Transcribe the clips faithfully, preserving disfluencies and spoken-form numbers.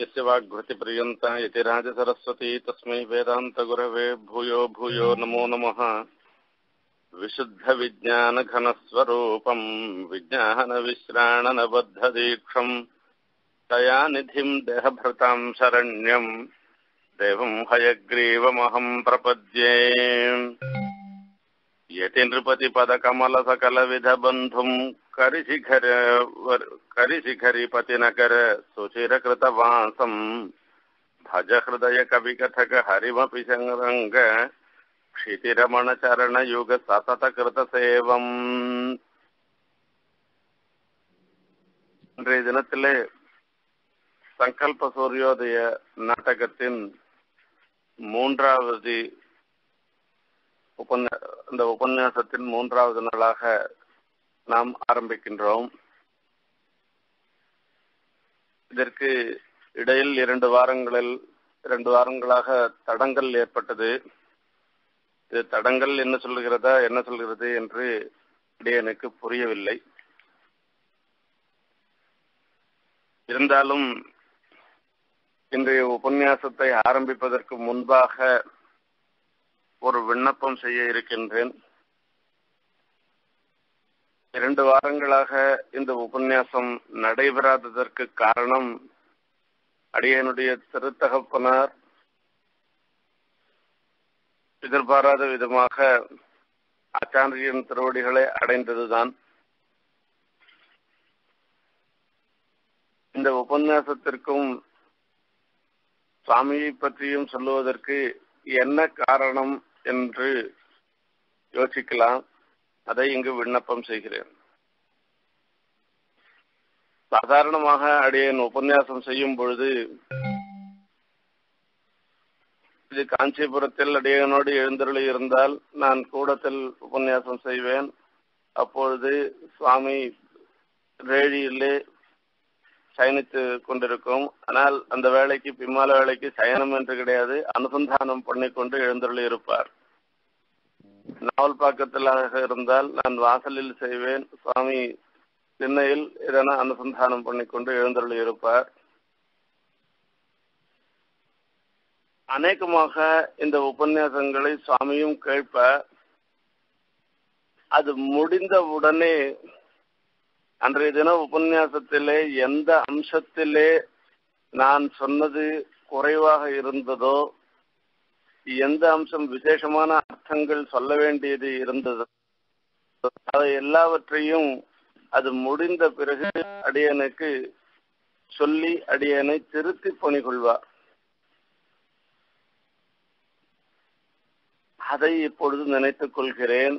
यस्य वाग्भृतिपर्यन्ता यतिराज सरस्वती तस्मै वेदान्तगुरवे भूयो भूयो नमो नमः। विशुद्धविज्ञानघनस्वरूपं विज्ञानविश्राणनबद्धदीक्षं दयानिधिं देहभृतां शरण्यं देवं हयग्रीवमहं प्रपद्ये। यति नृपतिपदकमलसकलविधबन्धुं करिशिखर करिशिखरिपतिनकर सुचिरकृतवासं भज हृदयकविकथक हरिमपि शङ्ग क्षितिरमणचरणयुगसततकृतसेवम्। இன்றைய தினத்திலே சங்கல்ப சூரியோதய நாடகத்தின் மூன்றாவது இந்த உபன்யாசத்தின் மூன்றாவது நாளாக நாம் ஆரம்பிக்கின்றோம். இதற்கு இடையில் இரண்டு வாரங்களில் இரண்டு வாரங்களாக தடங்கல் ஏற்பட்டது. இது தடங்கல் என்ன சொல்கிறதா என்ன சொல்கிறது என்று எனக்கு புரியவில்லை. இருந்தாலும் இன்றைய உபன்யாசத்தை ஆரம்பிப்பதற்கு முன்பாக ஒரு விண்ணப்பம் செய்ய இருக்கின்றேன். இரண்டு வாரங்களாக இந்த உபன்யாசம் நடைபெறாததற்கு காரணம் அடியனுடைய திருத்தகப்பனார் எதிர்பாராத விதமாக ஆச்சாரியன் திருவடிகளை அடைந்ததுதான். இந்த உபன்யாசத்திற்கும் சுவாமியை பற்றியும் சொல்லுவதற்கு என்ன காரணம் என்று யோசிக்கலாம். அதை இங்கு விண்ணப்பம் செய்கிறேன். சாதாரணமாக அடியேன் உபன்யாசம் செய்யும் பொழுது இது காஞ்சிபுரத்தில் அடியேனோடு எழுந்தருளி இருந்தால் நான் கூடத்தில் உபன்யாசம் செய்வேன். அப்பொழுது சுவாமி ரேழியிலே சயனித்து கொண்டிருக்கும். ஆனால் அந்த வேலைக்கு பிம்மால வேலைக்கு சயனம் என்று கிடையாது, அனுசந்தானம் பண்ணிக்கொண்டு எழுந்தருளி இருப்பார். நாவல் பாக்கத்திலாக இருந்தால் நான் வாசலில் செய்வேன். சுவாமி திண்ணையில் எதனா அனுசந்தானம் பண்ணிக்கொண்டு எழுந்தருளி இருப்பார். அநேகமாக இந்த உபன்யாசங்களை சுவாமியும் கேட்பார். அது முடிந்த உடனே அன்றைய தின உபன்யாசத்திலே எந்த அம்சத்திலே நான் சொன்னது குறைவாக இருந்ததோ, எந்த அம்சம் விசேஷமான அர்த்தங்கள் சொல்ல வேண்டியது இருந்ததோ அதை எல்லாவற்றையும் அது முடிந்த பிறகு அடியனுக்கு சொல்லி அடியனை திருத்தி பணிகொள்வார். அதை இப்பொழுது நினைத்துக் கொள்கிறேன்.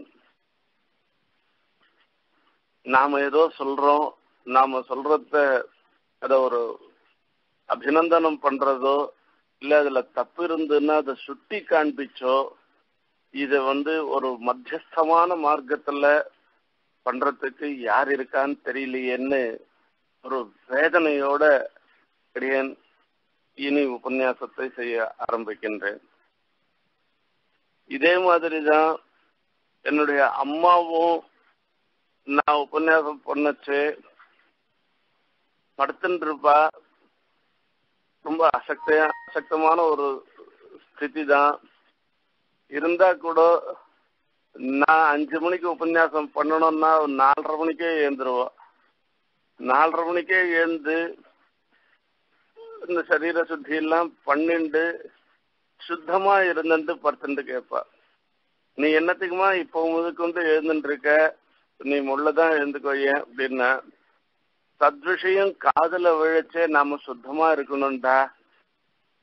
நாம ஏதோ சொல்றோம், நாம சொல்றத அத ஒரு அபிநந்தனம் பண்றதோ இல்ல அதுல தப்பு இருந்துன்னா அதை சுட்டி காண்பிச்சோ இத வந்து ஒரு மத்தியஸ்தமான மார்க்கத்துல பண்றதுக்கு யார் இருக்கான்னு தெரியலையேன்னு ஒரு வேதனையோட அடியேன் இனி உபன்யாசத்தை செய்ய ஆரம்பிக்கின்றேன். இதே மாதிரிதான் என்னுடைய அம்மாவும் நான் உபன்யாசம் பண்ணச்சு படுத்துட்டு இருப்பா. ரொம்ப அசக்த அசக்தமான ஒரு ஸ்திதி தான். இருந்தா கூட நான் அஞ்சு மணிக்கு உபன்யாசம் பண்ணணும்னா நாலரை மணிக்கே எழுந்துருவோம். நாலரை மணிக்கே எழுந்து இந்த சரீர சுத்தி எல்லாம் பண்ணிண்டு சுத்தமா இருந்துட்டு படுத்துட்டு கேட்பா, நீ என்னத்துக்குமா இப்போ முதுக்கு எழுந்துட்டு இருக்க, நீ முள்ளதான் எழுந்துக்கோயே அப்படின்னா, சத்விஷயம் காதல விழிச்சே நாம சுத்தமா இருக்கணும்டா,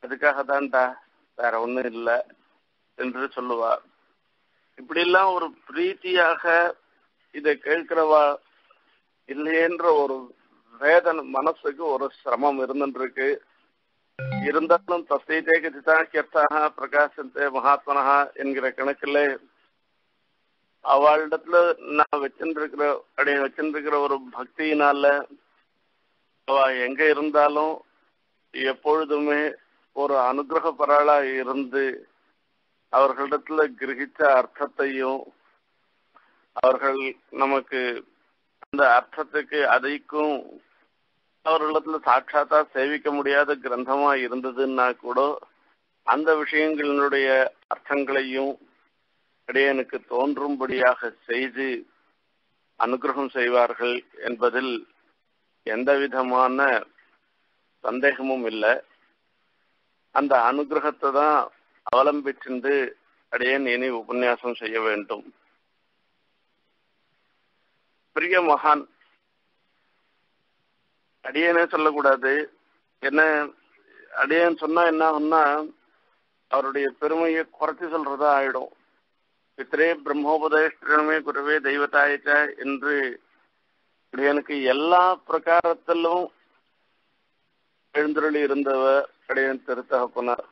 அதுக்காக தான்டா, வேற ஒண்ணும் இல்லை என்று சொல்லுவா. இப்படி எல்லாம் ஒரு பிரீத்தியாக இதை கேட்கிறவா இல்லையன்ற ஒரு வேதனை மனசுக்கு ஒரு சிரமம் இருந்துட்டு இருக்கு. இருந்தாலும் தசைதே கதிதா கர்த்தாக பிரகாசந்தே மகாத்மனஹ என்கிற கணக்கில் அவளிடத்துல நான் வச்சுருக்கிற அப்படி வச்சுருக்கிற ஒரு பக்தியினால அவ எங்க இருந்தாலும் எப்பொழுதுமே ஒரு அனுகிரக பராளா இருந்து அவர்களிடத்துல கிரகிச்ச அர்த்தத்தையும் அவர்கள் நமக்கு அந்த அர்த்தத்துக்கு அதைக்கும் அவர்களிடத்துல சாட்சாத்தா சேவிக்க முடியாத கிரந்தமா இருந்ததுன்னா கூட அந்த விஷயங்களினுடைய அர்த்தங்களையும் அடியனுக்கு தோன்றும்படியாக செய்து அனுகிரகம் செய்வார்கள் என்பதில் எந்த விதமான சந்தேகமும் இல்லை. அந்த அனுகிரகத்தை தான் அவலம்பிச்சிருந்து அடியன் இனி உபன்யாசம் செய்ய வேண்டும். பிரிய மகான், அடியனே சொல்லக்கூடாது. என்ன அடியன் சொன்னா என்ன ஆகும்னா அவருடைய பெருமையை குறைச்சி சொல்றதா ஆயிடும். பித்ரே பிரம்மோபதேஷ்டமே குருவே தெய்வத்தாயிச்ச என்று அடியனுக்கு எல்லா பிரகாரத்திலும் எழுந்தருளி இருந்தவ அடியன் திருத்தகப்பனார்.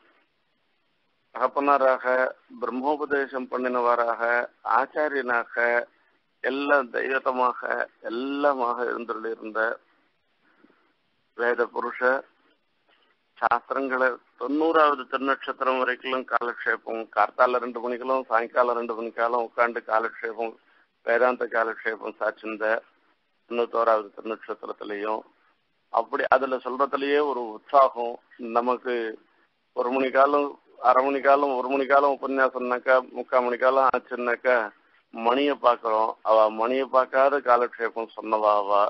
தகப்பனாராக, பிரம்மோபதேசம் பண்ணினவராக, ஆச்சாரியனாக, எல்லாம் தெய்வத்தமாக எல்லாமாக எழுந்தருளி இருந்த வேத புருஷ, சாஸ்திரங்களை தொண்ணூறாவது திருநட்சத்திரம் வரைக்கும் காலக்ஷேபம், கார்த்தால ரெண்டு மணிக்கெல்லாம் சாயங்காலம் ரெண்டு மணிக்காலம் உட்காந்து காலக்ஷேபம், வேதாந்த காலக்ஷேபம் சாட்சிந்த தொண்ணூத்தோராவது திருநட்சத்திரத்திலையும் அப்படி அதுல சொல்றதுலயே ஒரு உற்சாகம். நமக்கு ஒரு மணிக்காலம் அரை மணிக்காலம் ஒரு மணிக்காலம் உபன்யாசம்னாக்கா முக்கால் மணிக்காலம் ஆச்சுன்னாக்கா மணியை பார்க்குறோம். அவ மணியை பார்க்காத காலக்ஷேபம் சொன்னவாவா,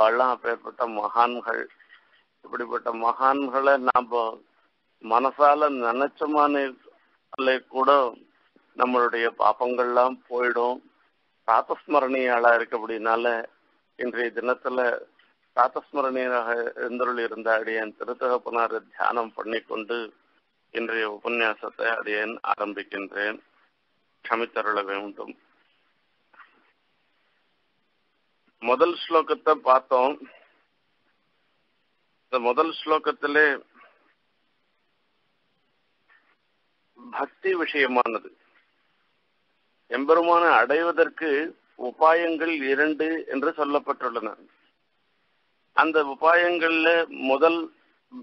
அவெல்லாம் அப்பேற்பட்ட மகான்கள். இப்படிப்பட்ட மகான்களை நாம் மனசால நினைச்சமானே கூட நம்மளுடைய பாப்பங்கள்லாம் போயிடும். சாத்தஸ்மரணியாளா இருக்கு. அப்படின்னால இன்றைய தினத்துல சாத்தஸ்மரணியாக எழுந்தருள் இருந்த அடியன் திருத்தகப்பனார் தியானம் பண்ணி கொண்டு இன்றைய உபன்யாசத்தை அடியன் ஆரம்பிக்கின்றேன். க்ஷமித்தருள வேண்டும். முதல் ஸ்லோகத்தை பார்த்தோம். இந்த முதல் ஸ்லோகத்திலே பக்தி விஷயமானது, எம்பெருமான அடைவதற்கு உபாயங்கள் இரண்டு என்று சொல்லப்பட்டுள்ளன. அந்த உபாயங்கள்ல முதல்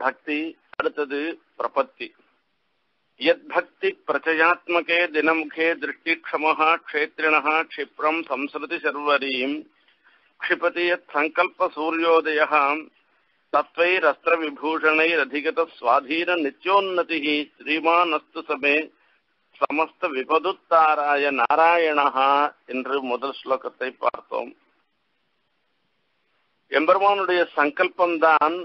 பக்தி, அடுத்தது பிரபத்தி. யத் பக்தி பிரச்சயாத்மகே தினமுகே திருஷ்டி க்ஷமஹா க்ஷேத்ரிணஹா க்ஷிப்ரம் சம்ஸ்ருதி சர்வரீம் க்ஷிபதி யத் சங்கல்ப சூர்யோதயம் தத்வைர் அஸ்திர விபூஷணைர் அதிகத ஸ்வாதீர நித்யோன்னதிஹி ஸ்ரீமான் அஸ்து சமே சமஸ்த விபதுத்தாராய நாராயணஹா என்று முதல் ஸ்லோகத்தை பார்த்தோம். எம்பெருமானுடைய சங்கல்பம்தான்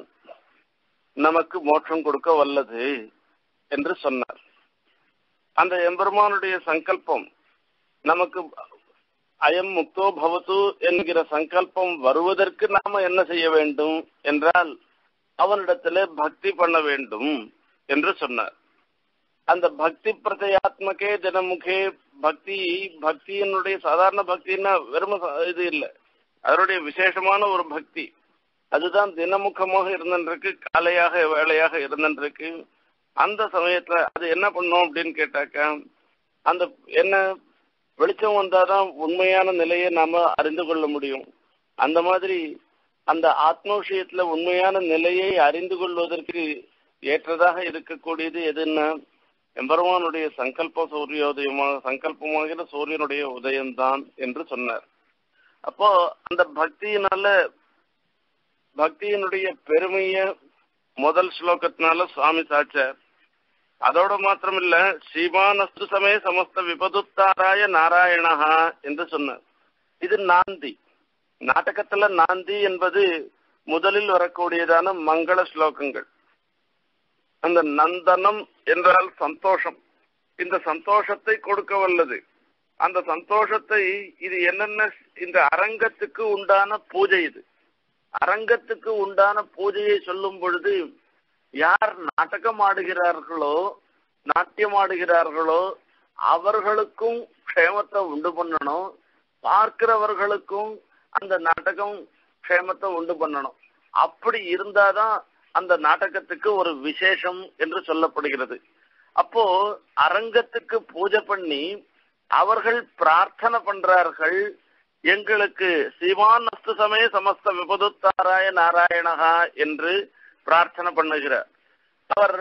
நமக்கு மோட்சம் கொடுக்க வல்லது என்று சொன்னார். அந்த எம்பெருமானுடைய சங்கல்பம் நமக்கு அயம் முக்தோ பவது என்கிற சங்கல்பம் வருவதற்கு நாம என்ன செய்ய வேண்டும் என்றால் அவனிடத்திலே பக்தி பண்ண வேண்டும் என்று சொன்னார். அந்த பக்தி பிரத்யாத்மகே தினமுகே பக்தி, பக்தியினுடைய சாதாரண பக்தின்னா வெறும் இது இல்லை, அதனுடைய விசேஷமான ஒரு பக்தி. அதுதான் தினமுகமாக இருந்திருக்கு, காலையாக வேலையாக இருந்திருக்கு. அந்த சமயத்துல அது என்ன பண்ணோம் அப்படின்னு கேட்டாக்கா, அந்த என்ன வெளிச்சம் வந்தாதான் உண்மையான நிலையை நாம அறிந்து கொள்ள முடியும். அந்த மாதிரி அந்த ஆத்ம விஷயத்துல உண்மையான நிலையை அறிந்து கொள்வதற்கு ஏற்றதாக இருக்கக்கூடியது எதுன்னா எம்பெருமானுடைய சங்கல்ப சூரியோதயமாக சங்கல்பமாகிற சூரியனுடைய உதயம்தான் என்று சொன்னார். அப்போ அந்த பக்தியினால பக்தியினுடைய பெருமைய முதல் ஸ்லோகத்தினால சுவாமி சாட்சார். அதோட மாத்திரம் இல்ல, ஸ்ரீமான் அஸ்து சமய சமஸ்த விபதுத்தாராய நாராயணஹா என்று சொன்னார். இது நாந்தி நாடகத்துல நாந்தி என்பது முதலில் வரக்கூடியதான மங்கள ஸ்லோகங்கள். அந்த நந்தனம் என்றால் சந்தோஷம். இந்த சந்தோஷத்தை கொடுக்க வல்லது. அந்த சந்தோஷத்தை இது என்னென்ன, இந்த அரங்கத்துக்கு உண்டான பூஜை. இது அரங்கத்துக்கு உண்டான பூஜையை சொல்லும் பொழுது யார் நாடகம் ஆடுகிறார்களோ நாட்டியம் ஆடுகிறார்களோ அவர்களுக்கும் க்ஷேமத்தை உண்டு பண்ணணும், பார்க்கிறவர்களுக்கும் அந்த நாடகம் க்ஷேமத்தை உண்டு பண்ணணும். அப்படி இருந்தாதான் அந்த நாடகத்துக்கு ஒரு விசேஷம் என்று சொல்லப்படுகிறது. அப்போ அரங்கத்துக்கு பூஜை பண்ணி அவர்கள் பிரார்த்தனை பண்றார்கள், எங்களுக்கு சிவான் அஸ்து சமய சமஸ்த விபதுத்தாராய நாராயணஹா என்று பிரார்த்தனை பண்ணுகிறார். அவர்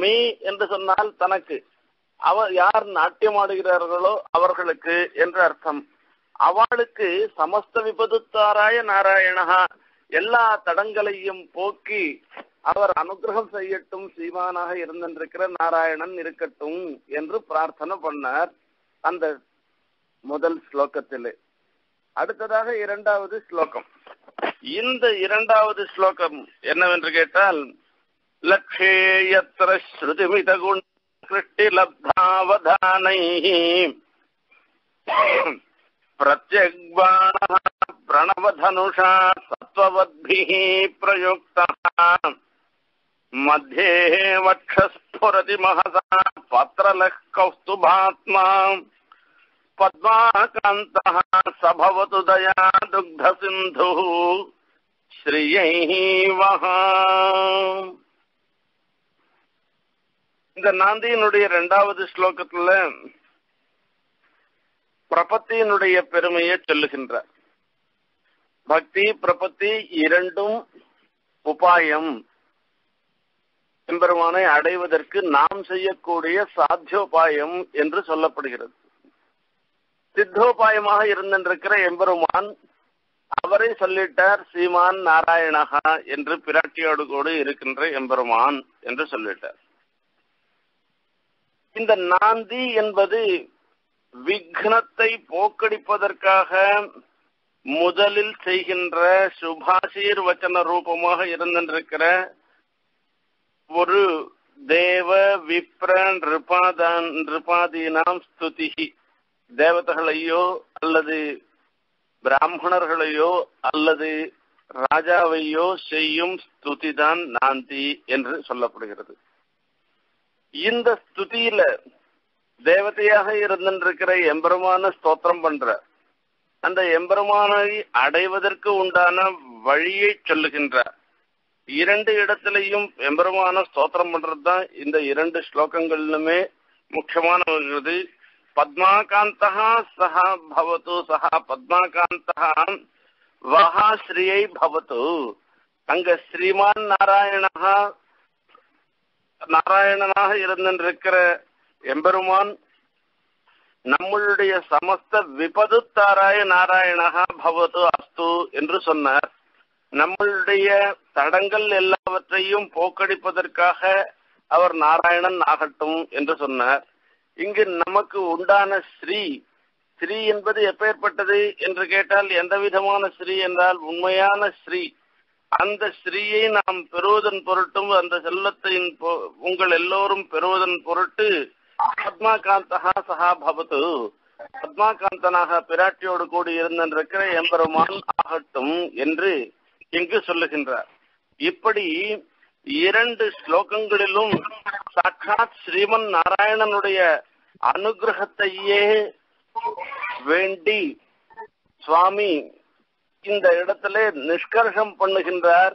மீ என்று சொன்னால் தனக்கு, அவர் யார் நாட்டியம் ஆடுகிறார்களோ அவர்களுக்கு என்று அர்த்தம். அவளுக்கு சமஸ்த விபதுத்தாராய நாராயணஹா எல்லா தடங்களையும் போக்கி அவர் அனுகிரகம் செய்யட்டும், சீமானாக இருந்திருக்கிற நாராயணன் இருக்கட்டும் என்று பிரார்த்தனை பண்ணார் அந்த முதல் ஸ்லோகத்திலே. அடுத்ததாக இரண்டாவது ஸ்லோகம். இந்த இரண்டாவது ஸ்லோகம் என்னவென்று கேட்டால், லக்ஷே யத்ர ஸ்ருதிமித குண கிருஷ்டி லப்தாவதானைஹி பிரத்யக்வாண பிரணவதனுஷா சத்வவத்பிஹி பிரயுக்தா மத்யே வட்சஸ்புரதி மஹசா பத்ரலக் கௌஸ்துபாத்மா பத்மாகாந்தா சபவது தயா துக்த சிந்து ஸ்ரீயைஹி வஹா. இந்த நாந்தியினுடைய இரண்டாவது ஸ்லோகத்துல பிரபத்தியினுடைய பெருமையை சொல்லுகின்றார். பக்தி பிரபத்தி இரண்டும் உபாயம், எம்பெருமானை அடைவதற்கு நாம் செய்யக்கூடிய சாத்தியோபாயம் என்று சொல்லப்படுகிறது. சித்தோபாயமாக இருந்திருக்கிற எம்பெருமான் அவரை சொல்லிட்டார், சீமான் நாராயணகா என்று பிராட்டியோடு கூட இருக்கின்ற எம்பெருமான் என்று சொல்லிட்டார். இந்த நாந்தி என்பது விக்னத்தை போக்கடிப்பதற்காக முதலில் செய்கின்ற சுபாஷீர் வச்சன ரூபமாக இருந்திருக்கிற ஒரு தேவ விப்ர நிருபாதான் நிருபாதீனாம் ஸ்துதிஹி, தேவதைகளையோ அல்லது பிராமணர்களையோ அல்லது ராஜாவையோ செய்யும் ஸ்துதிதான் நாந்தி என்று சொல்லப்படுகிறது. இந்த ஸ்துதியில தேவதையாக இருந்திருக்கிற எம்பெருமான ஸ்தோத்திரம் பண்ற, அந்த எம்பெருமானை அடைவதற்கு உண்டான வழியை சொல்லுகின்றார். இரண்டு இடத்திலையும் எம்பெருமான ஸ்தோத்திரம் பண்றதுதான் இந்த இரண்டு ஸ்லோகங்களிலுமே முக்கியமானது. பத்மாகாந்தா சஹா பவது, சஹா பத்மாகாந்தா வஹா ஸ்ரீயை பவது, அங்க ஸ்ரீமான் நாராயணா நாராயணனாக இருந்திருக்கிற எம்பெருமான் நம்மளுடைய சமஸ்த விபதுத்தாராய நாராயணகா பவது அஸ்து என்று சொன்னார். நம்மளுடைய தடங்கள் எல்லாவற்றையும் போக்கடிப்பதற்காக அவர் நாராயணன் ஆகட்டும் என்று சொன்னார். இங்கு நமக்கு உண்டான ஸ்ரீ, ஸ்ரீ என்பது எப்பேற்பட்டது என்று கேட்டால், எந்த விதமான ஸ்ரீ என்றால் உண்மையான ஸ்ரீ. அந்த ஸ்ரீயை நாம் பெறுவதன் பொருட்டும் அந்த செல்லத்தின் உங்கள் எல்லோரும் பெறுவதன் பொருட்டு பத்மாகாந்தா சஹா பவது, பத்மாகாந்தனாக பிராட்டியோடு கூடி இருந்திருக்கிற எம்பெருமான் ஆகட்டும் என்று இங்கு சொல்லுகின்றார். இப்படி இரண்டு ஸ்லோகங்களிலும் சாட்சாத் ஸ்ரீமன் நாராயணனுடைய அனுகிரகத்தையே வேண்டி சுவாமி இந்த இடத்துல நிஷ்கர்ஷம் பண்ணுகின்றார்.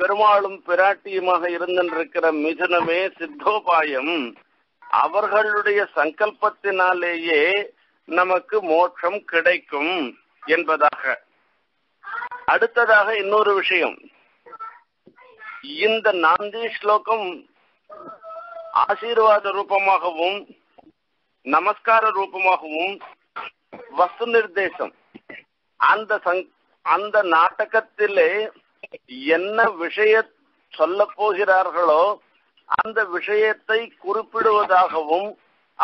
பெருமாளும் பிராட்டியுமாக இருந்திருக்கிற மிதுனமே சித்தோபாயம், அவர்களுடைய சங்கல்பத்தினாலேயே நமக்கு மோட்சம் கிடைக்கும் என்பதாக. அடுத்ததாக இன்னொரு விஷயம், இந்த நாந்தி ஸ்லோகம் ஆசீர்வாத ரூபமாகவும் நமஸ்கார ரூபமாகவும் வஸ்து நிர்தேசம், அந்த அந்த நாடகத்திலே என்ன விஷய சொல்ல போகிறார்களோ அந்த விஷயத்தை குறிப்பிடுவதாகவும்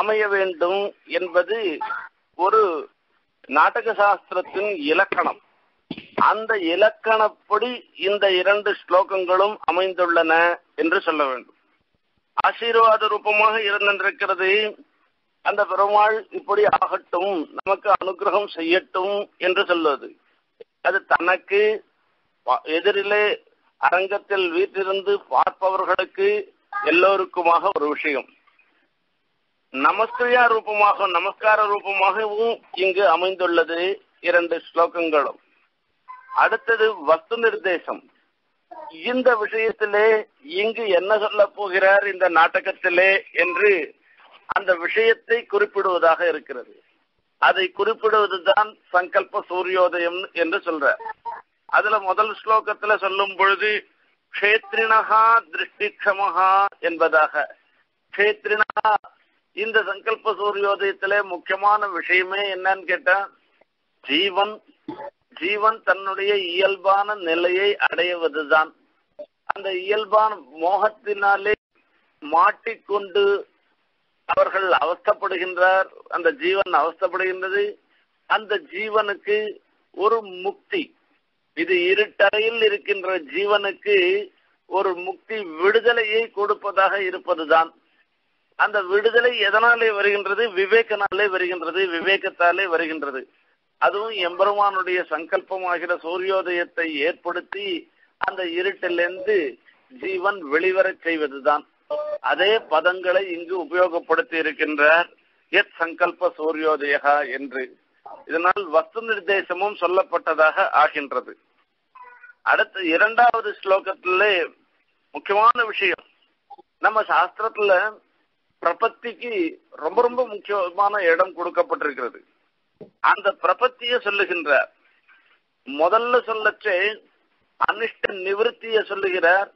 அமைய வேண்டும் என்பது ஒரு நாடக சாஸ்திரத்தின் இலக்கணம். அந்த இலக்கணப்படி இந்த இரண்டு ஸ்லோகங்களும் அமைந்துள்ளன என்று சொல்ல வேண்டும். ஆசீர்வாத ரூபமாக இருந்திருக்கிறது, அந்த பெருமாள் இப்படி ஆகட்டும், நமக்கு அனுகிரகம் செய்யட்டும் என்று சொல்வது. அது தனக்கு எதிரிலே அரங்கத்தில் வீற்றிருந்து பார்ப்பவர்களுக்கு எல்லோருக்குமாக ஒரு விஷயம். நமஸ்கிரியா ரூபமாக நமஸ்கார ரூபமாகவும் இங்கு அமைந்துள்ளது இரண்டு ஸ்லோகங்களும். அடுத்தது வஸ்து நிர்தேசம். இந்த விஷயத்திலே இங்கு என்ன சொல்ல போகிறார் இந்த நாடகத்திலே என்று அந்த விஷயத்தை குறிப்பிடுவதாக இருக்கிறது. அதை குறிப்பிடுவதுதான் சங்கல்ப சூரியோதயம் என்று சொல்றார். அதுல முதல் ஸ்லோகத்துல சொல்லும் பொழுது க்ஷேத்ரிணஹா திருஷ்டிக்ஷமஹா என்பதாக. க்ஷேத்ரிணஹா, இந்த சங்கல்ப சூரியோதயத்திலே முக்கியமான விஷயமே என்னன்னு கேட்டா, ஜீவன் ஜீவன் தன்னுடைய இயல்பான நிலையை அடைவதுதான். அந்த இயல்பான மோகத்தினாலே மாட்டிக்கொண்டு அவர்கள் அவஸ்தப்படுகின்றார். அந்த ஜீவன் அவஸ்தப்படுகின்றது. அந்த ஜீவனுக்கு ஒரு முக்தி, இது இருட்டறையில் இருக்கின்ற ஜீவனுக்கு ஒரு முக்தி விடுதலையை கொடுப்பதாக இருப்பதுதான். அந்த விடுதலை எதனாலே வருகின்றது? விவேகனாலே வருகின்றது, விவேகத்தாலே வருகின்றது. அதுவும் எம்பெருமானுடைய சங்கல்பமாகிற சூரியோதயத்தை ஏற்படுத்தி அந்த இருட்டிலிருந்து ஜீவன் வெளிவர செய்வதுதான். அதே பதங்களை இங்கு உபயோகப்படுத்தி இருக்கின்றார், எத் சங்கல்ப சூரியோதயா என்று. இதனால் வஸ்து நிர்தேசமும் சொல்லப்பட்டதாக ஆகின்றது. அடுத்த இரண்டாவது ஸ்லோகத்திலே முக்கியமான விஷயம், நம்ம சாஸ்திரத்துல பிரபத்திக்கு ரொம்ப ரொம்ப முக்கியமான இடம் கொடுக்கப்பட்டிருக்கிறது. அந்த பிரபத்திய சொல்லுகின்றார். முதல்ல சொல்லச்சே அனிஷ்ட நிவர்த்திய சொல்லுகிறார்,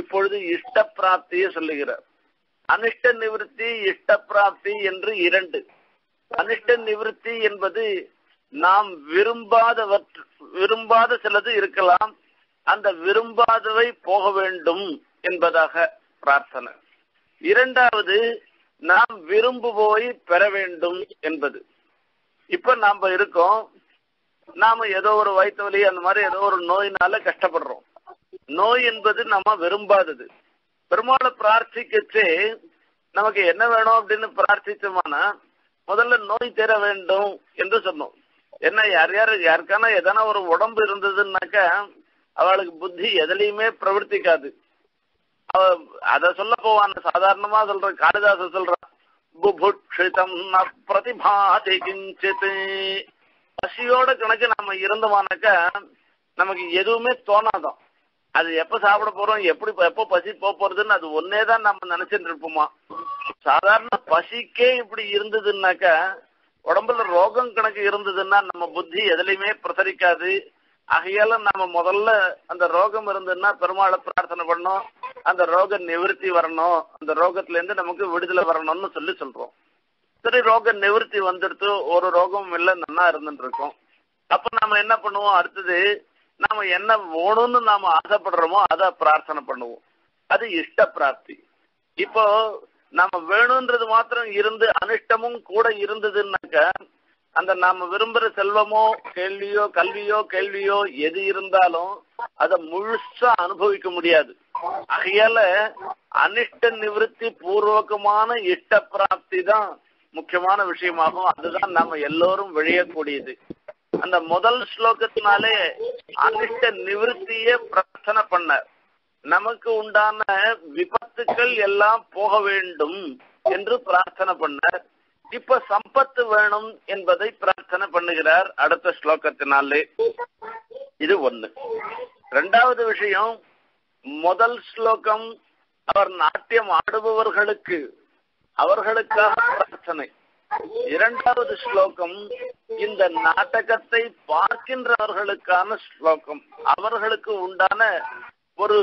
இப்பொழுது இஷ்ட பிராப்திய சொல்லுகிறார். அனிஷ்ட நிவர்த்தி, இஷ்ட பிராப்தி என்று இரண்டு. அனிஷ்ட நிவர்த்தி என்பது நாம் விரும்பாதவற்று விரும்பாத சிலது இருக்கலாம், அந்த விரும்பாதவை போக வேண்டும் என்பதாக பிரார்த்தனை. இரண்டாவது நாம் விரும்புவோய் பெற வேண்டும் என்பது. இப்ப நாம இருக்கோம், நாம ஏதோ ஒரு வயிற்று வலி அந்த மாதிரி ஏதோ ஒரு நோயினால கஷ்டப்படுறோம். நோய் என்பது நம்ம விரும்பாதது. பெருமாளை பிரார்த்திக்கச்சே நமக்கு என்ன வேணும் அப்படின்னு பிரார்த்திச்சோம்னா முதல்ல நோய் தர வேண்டும் என்று சொன்னோம். என்ன யார் யாரு யாருக்கான எதனா ஒரு உடம்பு இருந்ததுன்னாக்கா அவளுக்கு புத்தி எதுலையுமே பிரவர்த்திக்காது. அவ அத சொல்ல போவான். சாதாரணமா சொல்ற காளிதாச சொல்ற புபுட்சிதம் ந பிரதிபாதி கிஞ்சித். பசியோட கணக்கு நம்ம இருந்தோம்னாக்கா நமக்கு எதுவுமே தோணாதான். அது எப்ப சாப்பிட போறோம், எப்படி எப்ப பசி போறதுன்னு அது ஒன்னேதான் நம்ம நினைச்சிட்டு இருப்போமா. சாதாரண பசிக்கே இப்படி இருந்ததுன்னாக்கா, உடம்புல ரோகம் கணக்கு இருந்ததுன்னா நம்ம புத்தி எதுலையுமே பிரசரிக்காது. ஆகையால நம்ம முதல்ல அந்த ரோகம் இருந்ததுன்னா பெருமாளை பிரார்த்தனை பண்ணோம், அந்த ரோக நிவர்த்தி வரணும், அந்த ரோகத்துல இருந்து நமக்கு விடுதலை வரணும்னு சொல்லி சொல்றோம். சரி, ரோக நிவர்த்தி வந்துடுத்து, ஒரு ரோகமும் இல்லை, நல்லா இருந்துட்டு இருக்கோம். அப்ப நாம என்ன பண்ணுவோம்? அடுத்தது நாம என்ன வேணும்னு நாம ஆசைப்படுறோமோ அதை பிரார்த்தனை பண்ணுவோம். அது இஷ்ட பிராப்தி. இப்போ நாம வேணும்ன்றது மாத்திரம் இருந்து அனிஷ்டமும் கூட இருந்ததுன்னாக்கா அந்த நாம விரும்புற செல்வமோ கேள்வியோ கல்வியோ கேள்வியோ எது இருந்தாலும் அதை முழுசா அனுபவிக்க முடியாது. ஆகையால அனிஷ்ட நிவர்த்தி பூர்வகமான இஷ்ட பிராப்தி தான் முக்கியமான விஷயமாகும். அதுதான் நாம எல்லோரும் விளையக்கூடியது. அந்த முதல் ஸ்லோகத்தினாலே அனிஷ்ட நிவர்த்திய பிரார்த்தனை பண்ண நமக்கு உண்டான விபத்துக்கள் எல்லாம் போக வேண்டும் என்று பிரார்த்தனை பண்ண. இப்ப சம்பத்து வேணும் என்பதை பிரார்த்தனை பண்ணுகிறார் அடுத்த ஸ்லோகத்தினாலே. இது ஒண்ணு. ரெண்டாவது விஷயம், முதல் ஸ்லோகம் அவர் நாட்டியம் ஆடுபவர்களுக்கு அவர்களுக்காக பிரார்த்தனை. இரண்டாவது ஸ்லோகம் இந்த நாடகத்தை பார்க்கின்றவர்களுக்கான ஸ்லோகம், அவர்களுக்கு உண்டான ஒரு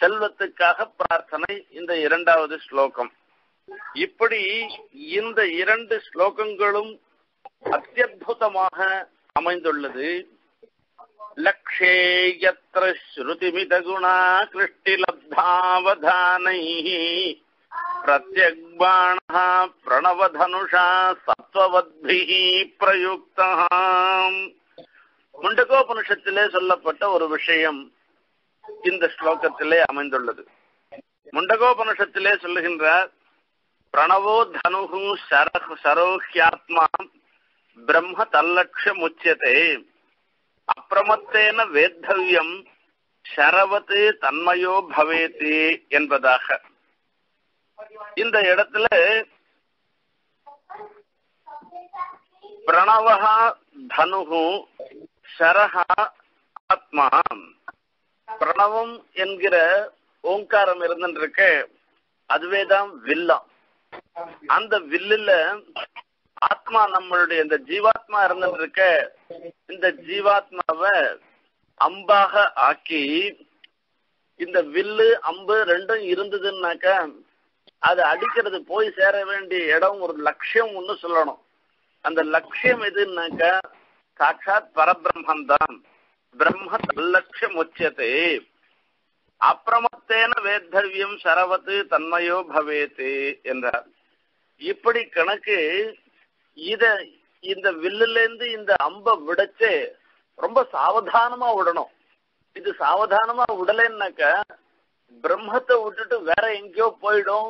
செல்வத்துக்காக பிரார்த்தனை இந்த இரண்டாவது ஸ்லோகம். இப்படி இந்த இரண்டு ஸ்லோகங்களும் அத்யத்புதமாக அமைந்துள்ளது. லக்ஷே யத்ர ஸ்ருதிமித குணா கிருஷ்டி லப்தாவதானை பிரத்யக்பாணா பிரணவதனுஷா சத்வவத்பிஹி பிரயுக்தாம். முண்டகோபனிஷத்திலே சொல்லப்பட்ட ஒரு விஷயம் இந்த ஸ்லோகத்திலே அமைந்துள்ளது. முண்டகோபனிஷத்திலே சொல்லுகின்றார், பிரணவோ தனுகு சரோஹ்யாத்மா பிரம்ம தல்லட்சம் உச்சதே அப்பிரமத்தேன வேத்தவ்யம் சரவத்து தன்மையோ பவேதி என்பதாக. இந்த இடத்துல பிரணவஹா தனுகு சரஹா ஆத்மா, பிரணவம் என்கிற ஓங்காரம் இருந்துருக்க அதுவேதான் வில்லாம். அந்த வில்லுல ஆத்மா, நம்மளுடைய இந்த ஜீவாத்மா இருந்துட்டு இருக்க, இந்த ஜீவாத்மாவை அம்பாக ஆக்கி, இந்த வில்லு அம்பு ரெண்டும் இருந்ததுன்னாக்கா அது அடிக்கிறது போய் சேர வேண்டிய இடம் ஒரு லட்சியம் ஒண்ணு சொல்லணும். அந்த லட்சியம் எதுன்னாக்கா சாட்சாத் பரபிரம்மந்தான் பிரம்ம தல்லட்சியம் உச்சதே அப்பிரமத்தேன வேத்தர்வியம் சரவத்து தன்மையோ பவேத்து என்றார். இப்படி கணக்கு இத இந்த வில்லிலேந்து இந்த அம்ப விடச்சு ரொம்ப சாவதானமா விடணும். இது சாவதானமா விடலைன்னாக்க பிரம்மத்தை விட்டுட்டு வேற எங்கேயோ போயிடும்.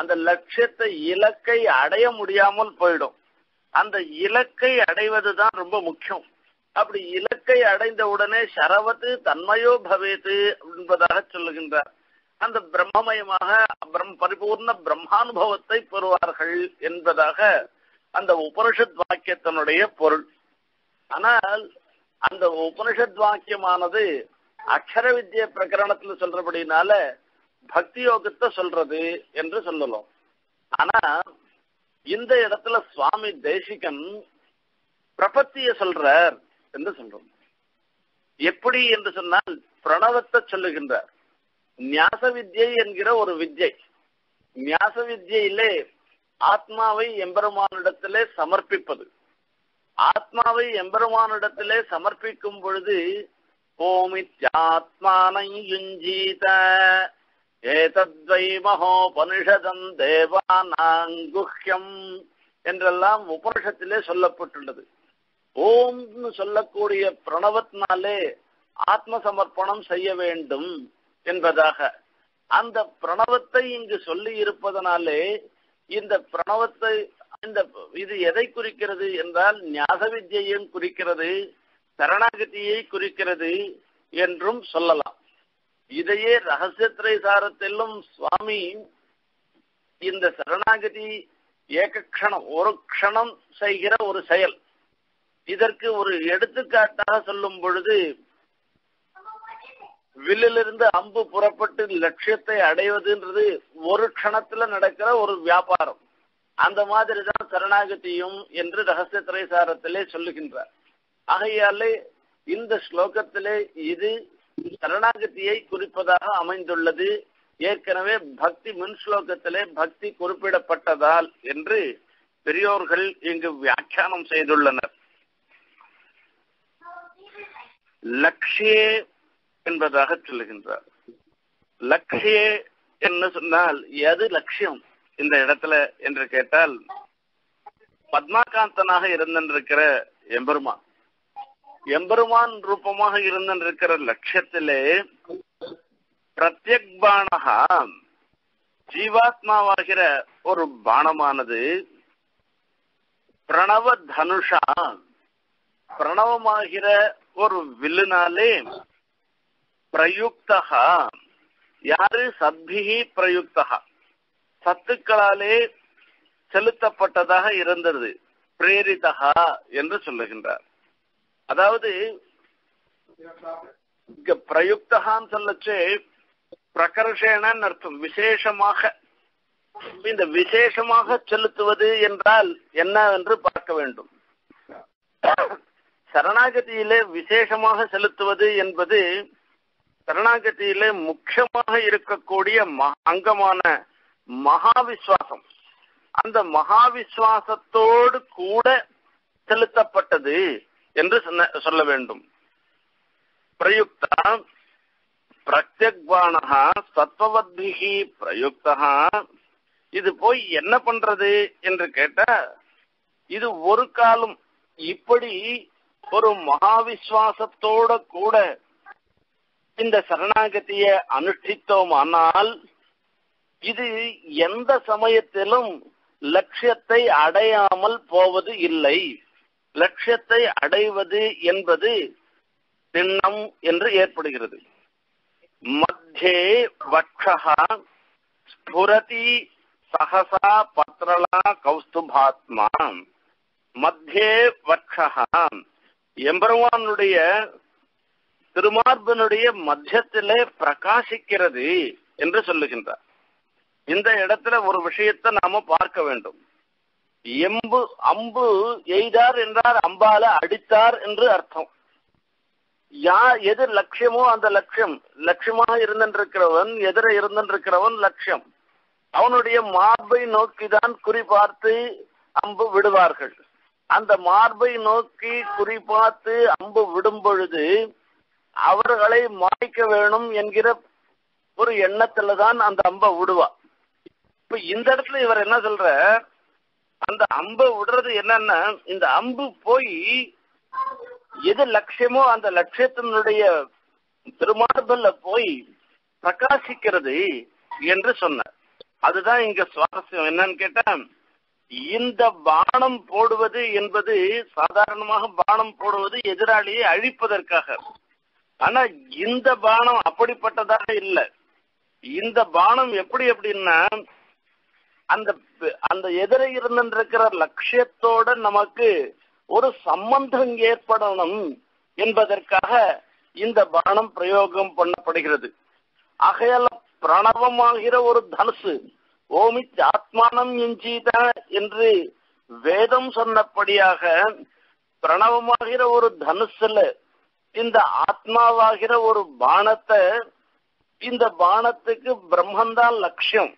அந்த லட்சியத்தை இலக்கை அடைய முடியாமல் போயிடும். அந்த இலக்கை அடைவதுதான் ரொம்ப முக்கியம். அப்படி இலக்கை அடைந்த உடனே சரவத்து தன்மையோ பவேத்து என்பதாக சொல்லுகின்றார். அந்த பிரம்மமயமாக பிரம் பரிபூர்ண பிரம்மானுபவத்தை பெறுவார்கள் என்பதாக அந்த உபனிஷத் வாக்கியத்தினுடைய பொருள். ஆனால் அந்த உபனிஷத் வாக்கியமானது அக்ஷர வித்ய பிரகரணத்துல சொல்றபடினால பக்தி யோகத்தை சொல்றது என்று சொல்லலாம். ஆனா இந்த இடத்துல சுவாமி தேசிகன் பிரபத்திய சொல்றார் என்று சொல்றோம். எப்படி என்று சொன்னால் பிரணவத்தை சொல்லுகின்றார். ஞாச வித்யை என்கிற ஒரு வித்யை, ஞாச வித்யிலே ஆத்மாவை எம்பெருமானிடத்திலே சமர்ப்பிப்பது. ஆத்மாவை எம்பெருமானிடத்திலே சமர்ப்பிக்கும் பொழுது ஓமித்யாத்மானை யுஞ்சீத ஏதத்வை மகோபனிஷதம் தேவானாங் குஹ்யம் என்றெல்லாம் உபனிஷத்திலே சொல்லப்பட்டுள்ளது. ஓம்னு சொல்லக்கூடிய பிரணவத்தினாலே ஆத்ம சமர்ப்பணம் செய்ய வேண்டும் என்பதாக அந்த பிரணவத்தை இங்கு சொல்லி இருப்பதனாலே இந்த பிரணவத்தை இந்த இது எதை குறிக்கிறது என்றால் ஞாச வித்யையும் குறிக்கிறது, சரணாகதியை குறிக்கிறது என்றும் சொல்லலாம். இதையே ரகசிய திரைசாரத்திலும் சுவாமி இந்த சரணாகதி ஏகக்ஷணம் ஒரு க்ஷணம் செய்கிற ஒரு செயல். இதற்கு ஒரு எடுத்துக்காட்டாக சொல்லும் பொழுது வில்லிலிருந்து அம்பு புறப்பட்டு லட்சியத்தை அடைவதுன்றது ஒரு க்ஷணத்துல நடக்கிற ஒரு வியாபாரம். அந்த மாதிரிதான் சரணாகதியும் என்று ரகசிய திரைசாரத்திலே சொல்லுகின்றார். ஆகையாலே இந்த ஸ்லோகத்திலே இது சரணாகதியை குறிப்பதாக அமைந்துள்ளது. ஏற்கனவே பக்தி முன் ஸ்லோகத்திலே பக்தி குறிப்பிடப்பட்டதால் என்று பெரியோர்கள் இங்கு வியாக்கியானம் செய்துள்ளனர். லக்ஷியே என்பதாக சொல்லுகின்றார். லக்ஷியே என்று சொன்னால் எது லட்சியம் இந்த இடத்துல என்று கேட்டால் பத்மாகாந்தனாக இருந்திருக்கிற எம்பெருமான் எம்பெருமான் ரூபமாக இருந்திருக்கிற லட்சியத்திலே பிரத்யக் பானகா ஜீவாத்மாவாகிற ஒரு பானமானது பிரணவ தனுஷா பிரணவமாகிற ஒரு வில்லுனாலே பிரயுக்தகா யாரு சத்பிகி பிரயுக்தகா சத்துக்களாலே செலுத்தப்பட்டதாக இருந்தது பிரேரிதகா என்று சொல்லுகின்றார். அதாவது பிரயுக்தகான்னு சொல்லச்சு பிரகர்ஷேனன்னு அர்த்தம். விசேஷமாக இந்த விசேஷமாக செலுத்துவது என்றால் என்ன என்று பார்க்க வேண்டும். சரணாகதியிலே விசேஷமாக செலுத்துவது என்பது சரணாகதியிலே முக்கியமாக இருக்கக்கூடிய அங்கமான மகாவிஸ்வாசம். அந்த மகாவிஸ்வாசத்தோடு கூட செலுத்தப்பட்டது என்று சொல்ல வேண்டும். பிரயுக்தா பிரத்யக்வானஹா சத்வவத்பிஹி பிரயுக்தஹா இது போய் என்ன பண்றது என்று கேட்டா இது ஒரு காலம் இப்படி ஒரு மகாவிஸ்வாசத்தோட கூட இந்த சரணாகதியை அனுஷ்டித்தோமானால் இது எந்த சமயத்திலும் லட்சியத்தை அடையாமல் போவது இல்லை. லட்சியத்தை அடைவது என்பது திண்ணம் என்று ஏற்படுகிறது. மத்தியே வட்சஹா ஸ்புரதி சஹசா பத்ரலா கௌஸ்துபாத்மா மத்தியே வட்சஹா எம்பெருமானுடைய திருமார்பனுடைய மத்தியத்திலே பிரகாசிக்கிறது என்று சொல்லுகின்றார். இந்த இடத்துல ஒரு விஷயத்தை நாம பார்க்க வேண்டும். எம்பு அம்பு எய்தார் என்றார் அம்பால அடித்தார் என்று அர்த்தம். யா எது லட்சியமோ அந்த லட்சியம் லட்சியமாக இருந்திருக்கிறவன் எதிர இருந்திருக்கிறவன் லட்சியம் அவனுடைய மார்பை நோக்கிதான் குறி பார்த்து அம்பு விடுவார்கள். அந்த மார்பை நோக்கி குறிபார்த்து அம்பு விடும் பொழுது அவர்களை மாய்க்க வேணும் என்கிற ஒரு எண்ணத்துல தான் அந்த அம்பை விடுவா. இப்ப இந்த இடத்துல இவர் என்ன சொல்ற, அந்த அம்பை விடுறது என்னன்னா, இந்த அம்பு போய் எது லட்சியமோ அந்த லட்சியத்தினுடைய திருமார்பல்ல போய் பிரகாசிக்கிறது என்று சொன்னார். அதுதான் இங்க சுவாரஸ்யம். என்னன்னு கேட்டா, இந்த பானம் போடுவது என்பது சாதாரணமாக பானம் போடுவது எதிராளியை அழிப்பதற்காக. ஆனா இந்த பானம் அப்படிப்பட்டதாக இல்லை. இந்த பானம் எப்படி அப்படின்னா, அந்த அந்த எதிரை இருந்திருக்கிற லட்சியத்தோட நமக்கு ஒரு சம்பந்தம் ஏற்படணும் என்பதற்காக இந்த பானம் பிரயோகம் பண்ணப்படுகிறது. ஆகையால் பிரணவமாகிற ஒரு தனுசு ஓமித் ஆத்மானம் இஞ்சீத என்று வேதம் சொன்னபடியாக பிரணவமாகிற ஒரு தனுசுல இந்த ஆத்மாவாகிற ஒரு பானத்தை, இந்த பானத்துக்கு பிரம்மந்தான் லட்சியம்,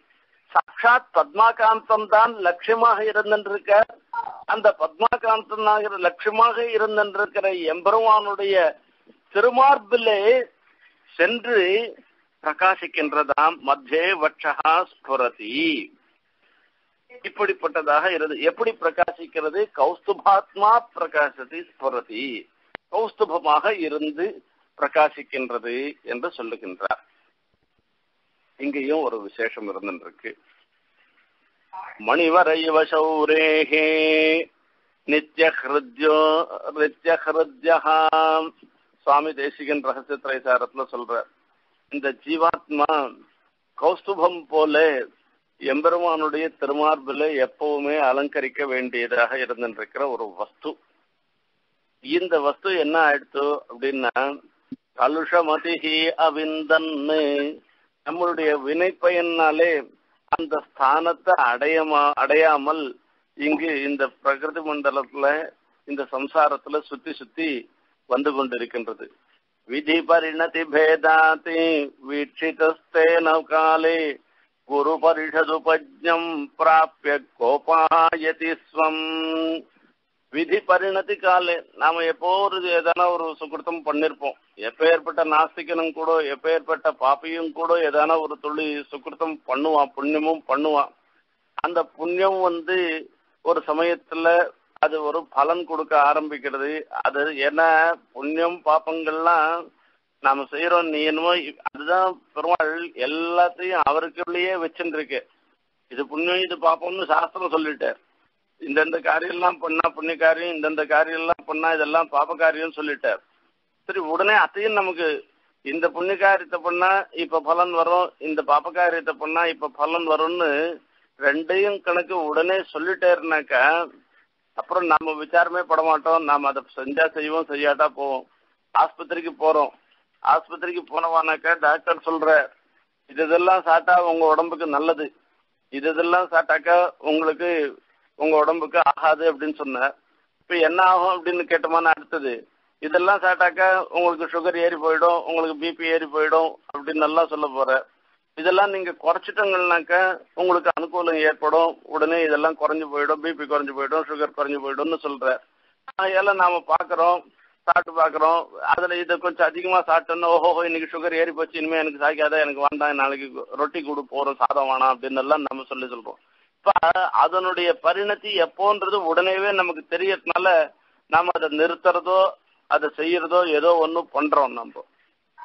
சாட்சாத் பத்மகாந்தம் தான் லட்சியமாக இருந்திருக்க, அந்த பத்மகாந்தன் ஆகிற லட்சியமாக இருந்திருக்கிற எம்பெருமானுடைய திருமார்பிலே சென்று பிரகாசிக்கின்றதாம். மத்தியே வட்சஹா ஸ்புரதி, இப்படிப்பட்டதாக இருந்தது. எப்படி பிரகாசிக்கிறது? கௌஸ்துபாத்மா பிரகாசதி ஸ்புரதி, கௌஸ்துபமாக இருந்து பிரகாசிக்கின்றது என்று சொல்லுகின்றார். இங்கேயும் ஒரு விசேஷம் இருந்திருக்கு. மணிவரைவ சௌரேஹே நித்யஹ்ருத்யோ நித்யஹ்ருத்யஹாம். சுவாமி தேசிகன் ரகசிய திரைசாரத்துல சொல்றார், இந்த ஜீவாத்மா கௌஸ்துபம் போல எம்பெருமானுடைய திருமார்பில எப்பவுமே அலங்கரிக்க வேண்டியதாக இருந்திருக்கிற ஒரு வஸ்து. இந்த வஸ்து என்ன ஆயிடுத்து அப்படின்னா, கலுஷமதிஹி அவிந்தன்னு, நம்மளுடைய வினை பயனாலே அந்த ஸ்தானத்தை அடையமா அடையாமல் இங்கு இந்த பிரகிருதி மண்டலத்துல இந்த சம்சாரத்துல சுத்தி சுத்தி வந்து கொண்டிருக்கின்றது. விதி பரிணதி பேதாதி வீட்சிதஸ்தேன காலே குரு பரிஷதுபஜ்ஞம் பிராப்ய கோபாயதி ஸ்வம். விதி பரிணதி காலே, நாம எப்போ ஒரு ஏதான ஒரு சுகிருத்தம் பண்ணிருப்போம். எப்பேற்பட்ட நாஸ்திகனும் கூட எப்பேற்பட்ட பாப்பியும் கூட ஏதான ஒரு துளி சுகிருத்தம் பண்ணுவான், புண்ணியமும் பண்ணுவான். அந்த புண்ணியம் வந்து ஒரு சமயத்துல அது ஒரு பலன் கொடுக்க ஆரம்பிக்கிறது. அது என்ன புண்ணியம் பாப்பங்கள்லாம் நாம செய்யறோம். நீ என்னமோ அதுதான் பெருமாள் எல்லாத்தையும் அவருக்குள்ளேயே வச்சுருக்கு. இது புண்ணியம் இது பாப்பம்னு சாஸ்திரம் சொல்லிட்டார். இந்தந்த காரியம் எல்லாம் பண்ணா புண்ணிய காரியம், இந்தந்த காரியம் எல்லாம் பண்ணா இதெல்லாம் பாப்ப காரியம் சொல்லிட்டார். சரி, உடனே அத்தையும் நமக்கு இந்த புண்ணிய காரியத்தை பண்ணா இப்ப பலன் வரும், இந்த பாப்ப காரியத்தை பண்ணா இப்ப பலன் வரும்னு ரெண்டையும் கணக்கு உடனே சொல்லிட்டாருனாக்கா அப்புறம் நம்ம விசாரமே பட மாட்டோம். நாம் அதை செஞ்சா செய்வோம், செய்யாட்டா போவோம். ஆஸ்பத்திரிக்கு போறோம், ஆஸ்பத்திரிக்கு போனவானாக்கா டாக்டர் சொல்ற இது இதெல்லாம் சாப்பிட்டா உங்க உடம்புக்கு நல்லது, இது இதெல்லாம் சாப்பிட்டாக்கா உங்களுக்கு உங்க உடம்புக்கு ஆகாது அப்படின்னு சொன்ன. இப்ப என்ன ஆகும் அப்படின்னு கேட்டோம்னா, அடுத்தது இதெல்லாம் சாப்பிட்டாக்கா உங்களுக்கு சுகர் ஏறி போயிடும், உங்களுக்கு பிபி ஏறி போயிடும் அப்படின்னு எல்லாம் சொல்ல போற. இதெல்லாம் நீங்க குறைச்சிட்டோங்கனாக்கா உங்களுக்கு அனுகூலம் ஏற்படும், உடனே இதெல்லாம் குறைஞ்சு போயிடும், பிபி குறைஞ்சு போயிடும், சுகர் குறைஞ்சு போயிடும்னு சொல்ற. எல்லாம் நாம பாக்குறோம், சாப்பிட்டு பாக்குறோம். அதுல இதை கொஞ்சம் அதிகமா சாப்பிட்டோம்னா, ஓஹோ இன்னைக்கு சுகர் ஏறி போச்சு, இனிமே எனக்கு சாய்க்காத, எனக்கு வேண்டாம், நாளைக்கு ரொட்டி கூடு போறோம், சாதம் வேணாம் அப்படின்னு எல்லாம் நம்ம சொல்லி சொல்றோம். இப்ப அதனுடைய பரிணத்தி எப்போன்றது உடனேவே நமக்கு தெரியறதுனால நாம அதை நிறுத்துறதோ அதை செய்யறதோ ஏதோ ஒண்ணு பண்றோம் நம்ம.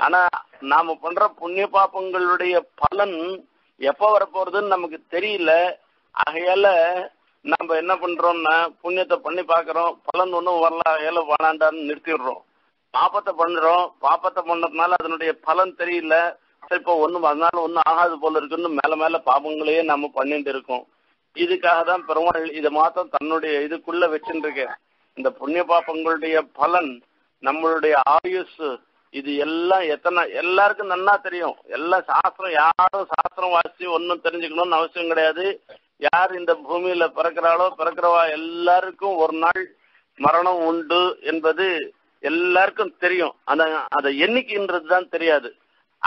ஆனா நாம பண்ற புண்ணிய பாப்பங்களுடைய பலன் எப்ப வரப்போறதுன்னு நமக்கு தெரியல. ஆகையால நம்ம என்ன பண்றோம்னா, புண்ணியத்தை பண்ணி பாக்குறோம், பலன் ஒன்றும் வரல, ஆகையால வாழாண்டான்னு நிறுத்திடுறோம். பாப்பத்தை பண்றோம், பாப்பத்தை பண்ணதுனால அதனுடைய பலன் தெரியல, இப்ப ஒண்ணும் அதனால ஒன்னும் ஆகாது போல இருக்குன்னு மேல மேல பாப்பங்களையே நம்ம பண்ணிட்டு இருக்கோம். இதுக்காக தான் பெருமாள் இதை மாத்திரம் தன்னுடைய இதுக்குள்ள வச்சுட்டு இருக்கேன். இந்த புண்ணிய பாப்பங்களுடைய பலன் நம்மளுடைய ஆயுசு இது எல்லாம் எத்தனை எல்லாருக்கும் நன்னா தெரியும். எல்லா சாஸ்திரம் யாரும் சாஸ்திரம் வாசி ஒன்னும் தெரிஞ்சுக்கணும்னு அவசியம் கிடையாது. யார் இந்த பூமியில பிறக்கிறாளோ பிறக்கிறவா எல்லாருக்கும் ஒரு நாள் மரணம் உண்டு என்பது எல்லாருக்கும் தெரியும். அந்த அந்த எண்ணிக்கைன்றது தான் தெரியாது.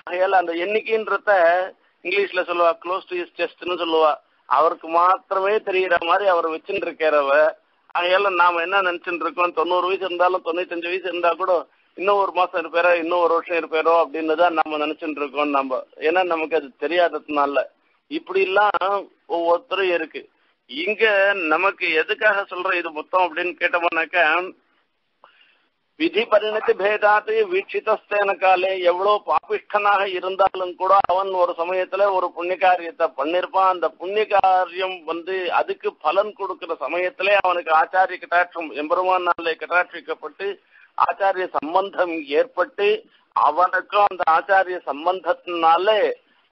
ஆகையால அந்த எண்ணிக்கைன்றத இங்கிலீஷ்ல சொல்லுவா, க்ளோஸ் டு ஹிஸ் செஸ்ட்னு சொல்லுவா. அவருக்கு மாத்திரமே தெரிகிற மாதிரி அவர் வச்சுட்டு இருக்கிறவ அதையெல்லாம் நாம் என்ன நினைச்சுட்டு இருக்கோம், தொண்ணூறு வயசு இருந்தாலும் தொண்ணூத்தஞ்சு வயசு இருந்தா கூட இன்னும் ஒரு மாசம் இருப்பாரோ இன்னும் ஒரு வருஷம் இருப்பாரோ அப்படின்னு தான் நம்ம நினைச்சுட்டு இருக்கோம். நம்ம ஏன்னா நமக்கு அது தெரியாததுனால இப்படி எல்லாம் ஒவ்வொருத்தரும் இருக்கு. இங்க நமக்கு எதுக்காக சொல்ற இது மொத்தம் அப்படின்னு கேட்டோம்னாக்க, விதி பரிணத்தி பேதாத்து வீட்சிதஸ்தேன காலே, எவ்வளவு பாபிஷ்டனாக இருந்தாலும் கூட அவன் ஒரு சமயத்துல ஒரு புண்ணிய காரியத்தை பண்ணிருப்பான். அந்த புண்ணிய காரியம் வந்து அதுக்கு பலன் கொடுக்கிற சமயத்திலே அவனுக்கு ஆச்சாரிய கட்டாட்சம் எம்பெருமானாலே கட்டாட்சிக்கப்பட்டு ஆச்சாரிய சம்பந்தம் ஏற்பட்டு அவனுக்கும் அந்த ஆச்சாரிய சம்பந்தத்தினாலே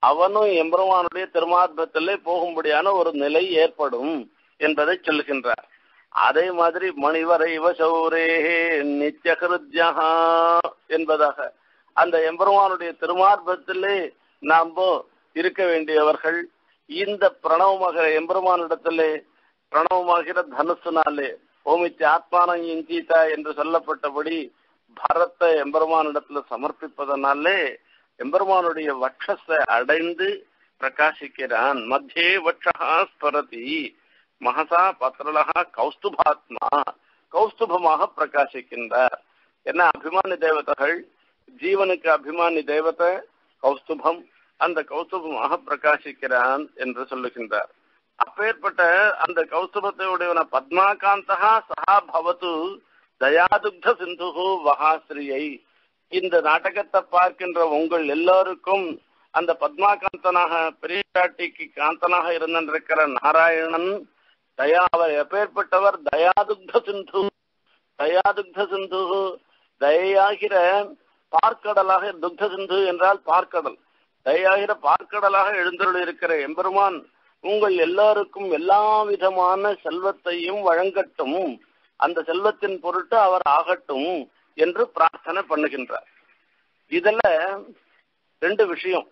அவனும் எம்பெருமானுடைய திருமாத்பத்திலே போகும்படியான ஒரு நிலை ஏற்படும் என்பதை சொல்லுகின்றார். அதே மாதிரி மணிவரை வசௌரே நித்திய ஹிருத்யா என்பதாக அந்த எம்பெருமானுடைய திருமார்பத்திலே நாம் இருக்க வேண்டியவர்கள். இந்த பிரணவமாக எம்பெருமானிடத்திலே பிரணவமாகிற தனுசுனாலே ஓமிச்சி ஆத்மானம் இஞ்சீதா என்று சொல்லப்பட்டபடி பரத்தை எம்பெருமானிடத்துல சமர்ப்பிப்பதனாலே எம்பெருமானுடைய வட்சத்தை அடைந்து பிரகாசிக்கிறான். மத்தியே வட்சகா ஸ்வரதி மகசா பத்ரலகா கௌஸ்துபாத்மா, கௌஸ்துபமாக பிரகாசிக்கின்றார். என்ன அபிமானி தேவதைகள், ஜீவனுக்கு அபிமானி தேவதை கௌஸ்துபம், அந்த கௌஸ்துபமாக பிரகாசிக்கிறான் என்று சொல்லுகின்றார். அப்பேற்பட்ட அந்த கௌஸ்துபத்தை உடையவன பத்மாகாந்தா சஹா பவது தயாதுக்த சிந்து வகாஸ்ரீயை, இந்த நாடகத்தை பார்க்கின்ற உங்கள் எல்லாருக்கும் அந்த பத்மாகாந்தனாக பெரிய காட்டிக்கு காந்தனாக இருந்திருக்கிற நாராயணன் தயா அவர் எப்பேற்பட்டவர், தயாதுக்த சிந்து தயாதுக்த சிந்து தயாகிற பார்க்கடலாக, துக்த சிந்து என்றால் பார்க்கடல், தயாகிற பார்க்கடலாக எழுந்தருள் இருக்கிற எம்பெருமான் உங்கள் எல்லாருக்கும் எல்லா விதமான செல்வத்தையும் வழங்கட்டும், அந்த செல்வத்தின் பொருட்டு அவர் ஆகட்டும் என்று பிரார்த்தனை பண்ணுகின்றார். இதுல ரெண்டு விஷயம்,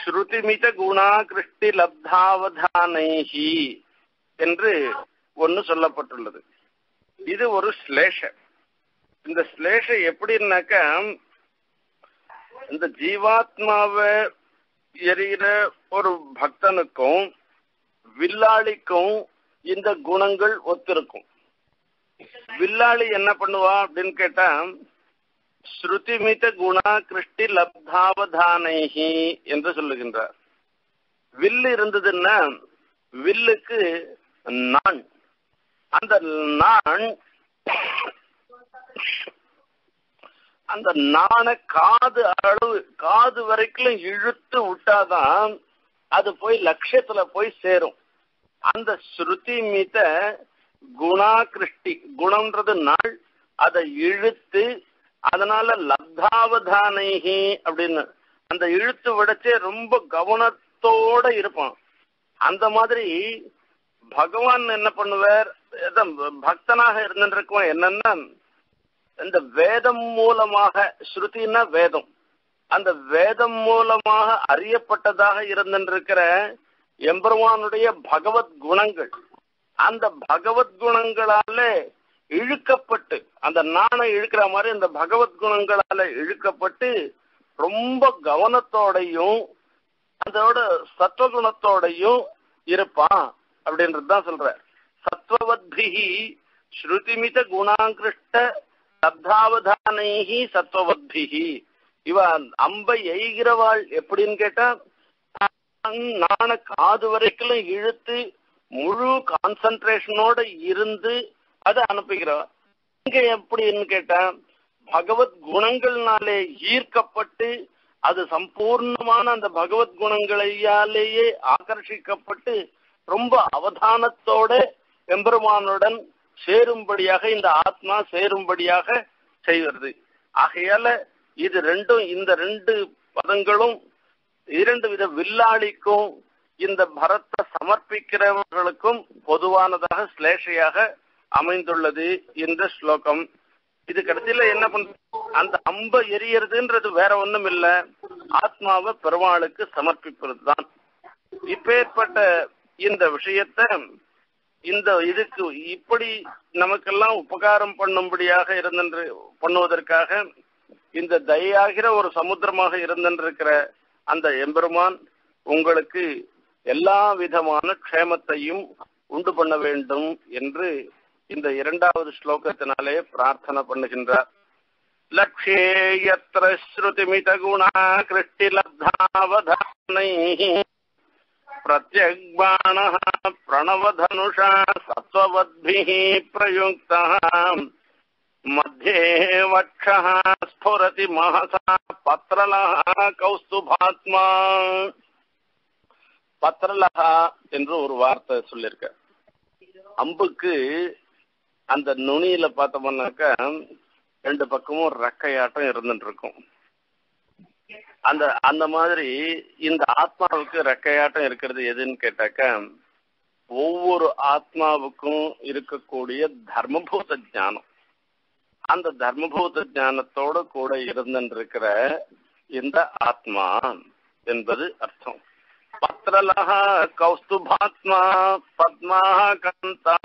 ஸ்ருதிமித குணா கிருஷ்டி லப்தாவதானைஹி என்று ஒன்னு சொல்லப்பட்டுள்ளது. இது ஒரு ஸ்லேஷ. இந்த ஸ்லேஷ எப்படின்னாக்க, இந்த ஜீவாத்மாவை எறிகிற ஒரு பக்தனுக்கும் வில்லாளிக்கும் இந்த குணங்கள் ஒத்திருக்கும். வில்லாளி என்ன பண்ணுவா அப்படின்னு கேட்டா, ஸ்ருதிமித குணா கிருஷ்டி லப்தாவதானைஹி என்று சொல்லுகின்றார். வில்லு இருந்ததுன்னா வில்லுக்கு நான், அந்த நான் அந்த நாண காது அளவு காது வரைக்கும் இழுத்து விட்டாதான் அது போய் லட்சியத்துல போய் சேரும். அந்த ஸ்ருதிமித குணா கிருஷ்டி, குணம்ன்றது நாள், அதை இழுத்து, அதனால லப்தாவதானைஹி அப்படின்னு அந்த இழுத்து விடச்சே ரொம்ப கவனத்தோட இருப்பான். அந்த மாதிரி பகவான் என்ன பண்ணுவார், பக்தனாக இருந்திருக்கோம். என்னன்னா இந்த வேதம் மூலமாக, ஸ்ருதினா வேதம், அந்த வேதம் மூலமாக அறியப்பட்டதாக இருந்திருக்கிற எம்பெருமானுடைய பகவத் குணங்கள், அந்த பகவத் குணங்களாலே இழுக்கப்பட்டு, அந்த நாணை இழுக்கிற மாதிரி இந்த பகவத் குணங்களால இழுக்கப்பட்டு ரொம்ப கவனத்தோடையும் அதோட சத்வகுணத்தோடையும் இருப்பான் அப்படின்றதுதான் சொல்ற. சத்வவத்பிஹி ஸ்ருதிமித குணாங்கிருஷ்ட லப்தாவதானைஹி சத்வவத்பிஹி, இவ அம்பை எய்கிறவாள் எப்படின்னு கேட்டா, நாண காது வரைக்கும் இழுத்து முழு கான்சன்ட்ரேஷனோட இருந்து அதை அனுப்புகிறவர். இங்க எப்படின்னு கேட்டா, பகவத் குணங்கள்னாலே ஈர்க்கப்பட்டு அது சம்பூர்ணமான அந்த பகவத் குணங்களையாலேயே ஆகர்ஷிக்கப்பட்டு ரொம்ப அவதானத்தோட எம்பெருமானுடன் சேரும்படியாக இந்த ஆத்மா சேரும்படியாக செய்வது. ஆகையால இது ரெண்டும், இந்த ரெண்டு பதங்களும் இரண்டு வித வில்லாளிக்கும் இந்த பரத்தை சமர்ப்பிக்கிறவர்களுக்கும் பொதுவானதாக ஸ்லேஷையாக அமைந்துள்ளது என்ற ஸ்லோகம். இது கடைசியில என்ன பண்ற, அந்த அம்ப எரியறதுன்றது வேற ஒண்ணும் இல்ல, ஆத்மாவை பெருமாளுக்கு சமர்ப்பிப்பது தான். இப்பேற்பட்ட இந்த விஷயத்தை இந்த இதுக்கு இப்படி நமக்கெல்லாம் உபகாரம் பண்ணும்படியாக இருந்தென்று பண்ணுவதற்காக இந்த தயாகிற ஒரு சமுத்திரமாக இருந்தென்றிருக்கிற அந்த எம்பெருமான் உங்களுக்கு எல்லா விதமான க்ஷேமத்தையும் உண்டு பண்ண வேண்டும் என்று இந்த இரண்டாவது ஸ்லோகத்தினாலே பிரார்த்தனை பண்ணுகின்றார். லக்ஷே யத்ர ஸ்ருதிமித குணா கிருஷ்டி லப்தாவதானை பிரத்யக்பாணஹ பிரணவதனுஷா சத்வவத்பிஹி பிரயுக்தஹ मध्ये वक्षः स्फुरति महसा பத்ரலஹ கௌஸ்துபாத்மா. பத்ரலஹா என்று ஒரு வார்த்தை சொல்லிருக்க. அம்புக்கு அந்த நுனியில பார்த்தோம்னாக்க ரெண்டு பக்கமும் ரெக்கையாட்டம் இருந்துட்டு இருக்கும். அந்த அந்த மாதிரி இந்த ஆத்மாவுக்கு ரெக்கையாட்டம் இருக்கிறது எதுன்னு கேட்டாக்க, ஒவ்வொரு ஆத்மாவுக்கும் இருக்கக்கூடிய தர்மபூத ஞானம், அந்த தர்மபூத ஞானத்தோட கூட இருந்துட்டு இருக்கிற இந்த ஆத்மா என்பது அர்த்தம். பத்ரலஹ கௌஸ்துபாத்மா பத்மஹ கந்தஹ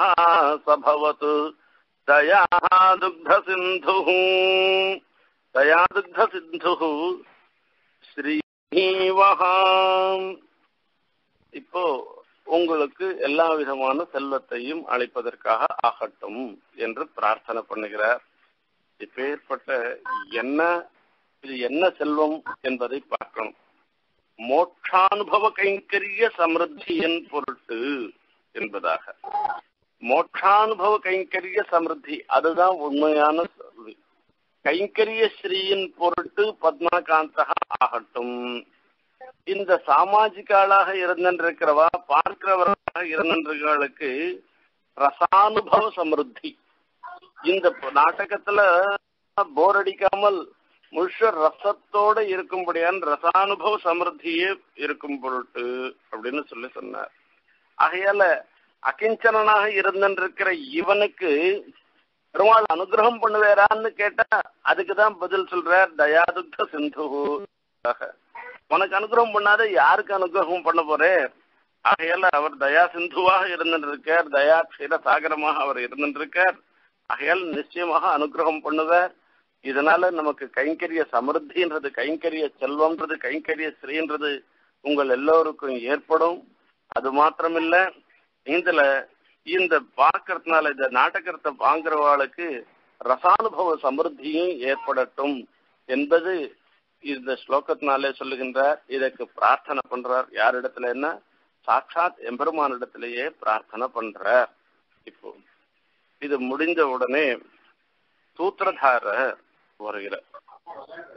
சபவது தயா துக்த சிந்துஹ தயா துக்த சிந்துஹ ஸ்ரீவஹம். இப்போ உங்களுக்கு எல்லா விதமான செல்வத்தையும் அளிப்பதற்காக ஆகட்டும் என்று பிரார்த்தனை பண்ணுகிறார். இப்பேற்பட்ட என்ன இது என்ன செல்வம் என்பதை பார்க்கணும். மோட்சானுபவ கைங்கரிய சமிருத்தியின் பொருட்டு என்பதாக. மோட்சானுபவ கைங்கரிய சமிருத்தி அதுதான் உண்மையான செல்வி. கைங்கரிய ஸ்ரீயின் பொருட்டு பத்மகாந்தக ஆகட்டும். இந்த சாமாஜிக்காளாக இருந்திருக்கிறவா, பார்க்கிறவர்களாக இருந்திருக்கிறவர்களுக்கு ரசானுபவ சமிருத்தி. இந்த நாடகத்துல போர் அடிக்காமல் முழுஷ ரசத்தோட இருக்கும்படியான ரசானுபவ சமிருத்தியே இருக்கும் பொருட்டு அப்படின்னு சொல்லி சொன்னார். ஆகையால அகிஞ்சனாக இருந்திருக்கிற இவனுக்கு பெருமாள் அனுகிரகம் பண்ணுவேறான்னு கேட்டா அதுக்குதான் பதில் சொல்றார், தயாதுக்த சிந்து. உனக்கு அனுகிரகம் பண்ணாத யாருக்கு அனுகிரகம் பண்ண போறேன்? ஆகையால அவர் தயா சிந்துவாக இருந்துட்டு இருக்கார், தயா க்ஷீர சாகரமாக அவர் இருந்துட்டு இருக்கார். ஆகையால் நிச்சயமாக அனுகிரகம் பண்ணுவார். இதனால நமக்கு கைங்கரிய சமிருத்தின்றது, கைங்கரிய செல்வம்ன்றது, கைங்கரிய ஸ்ரீன்றது உங்கள் எல்லோருக்கும் ஏற்படும். அது மாத்திரமில்ல, இதுல இந்த பார்க்கறதுனால இந்த நாடகத்தை வாங்குறவாளுக்கு ரசானுபவ சமிருத்தியும் ஏற்படட்டும் என்பது இந்த ஸ்லோகத்தினாலே சொல்லுகின்றார். இதற்கு பிரார்த்தனை பண்றார். யாரிடத்துல என்ன? சாட்சாத் எம்பெருமானிடத்திலேயே பிரார்த்தனை பண்றார். இப்போ இது முடிஞ்ச உடனே சூத்திரதாரர் வருகிறார்.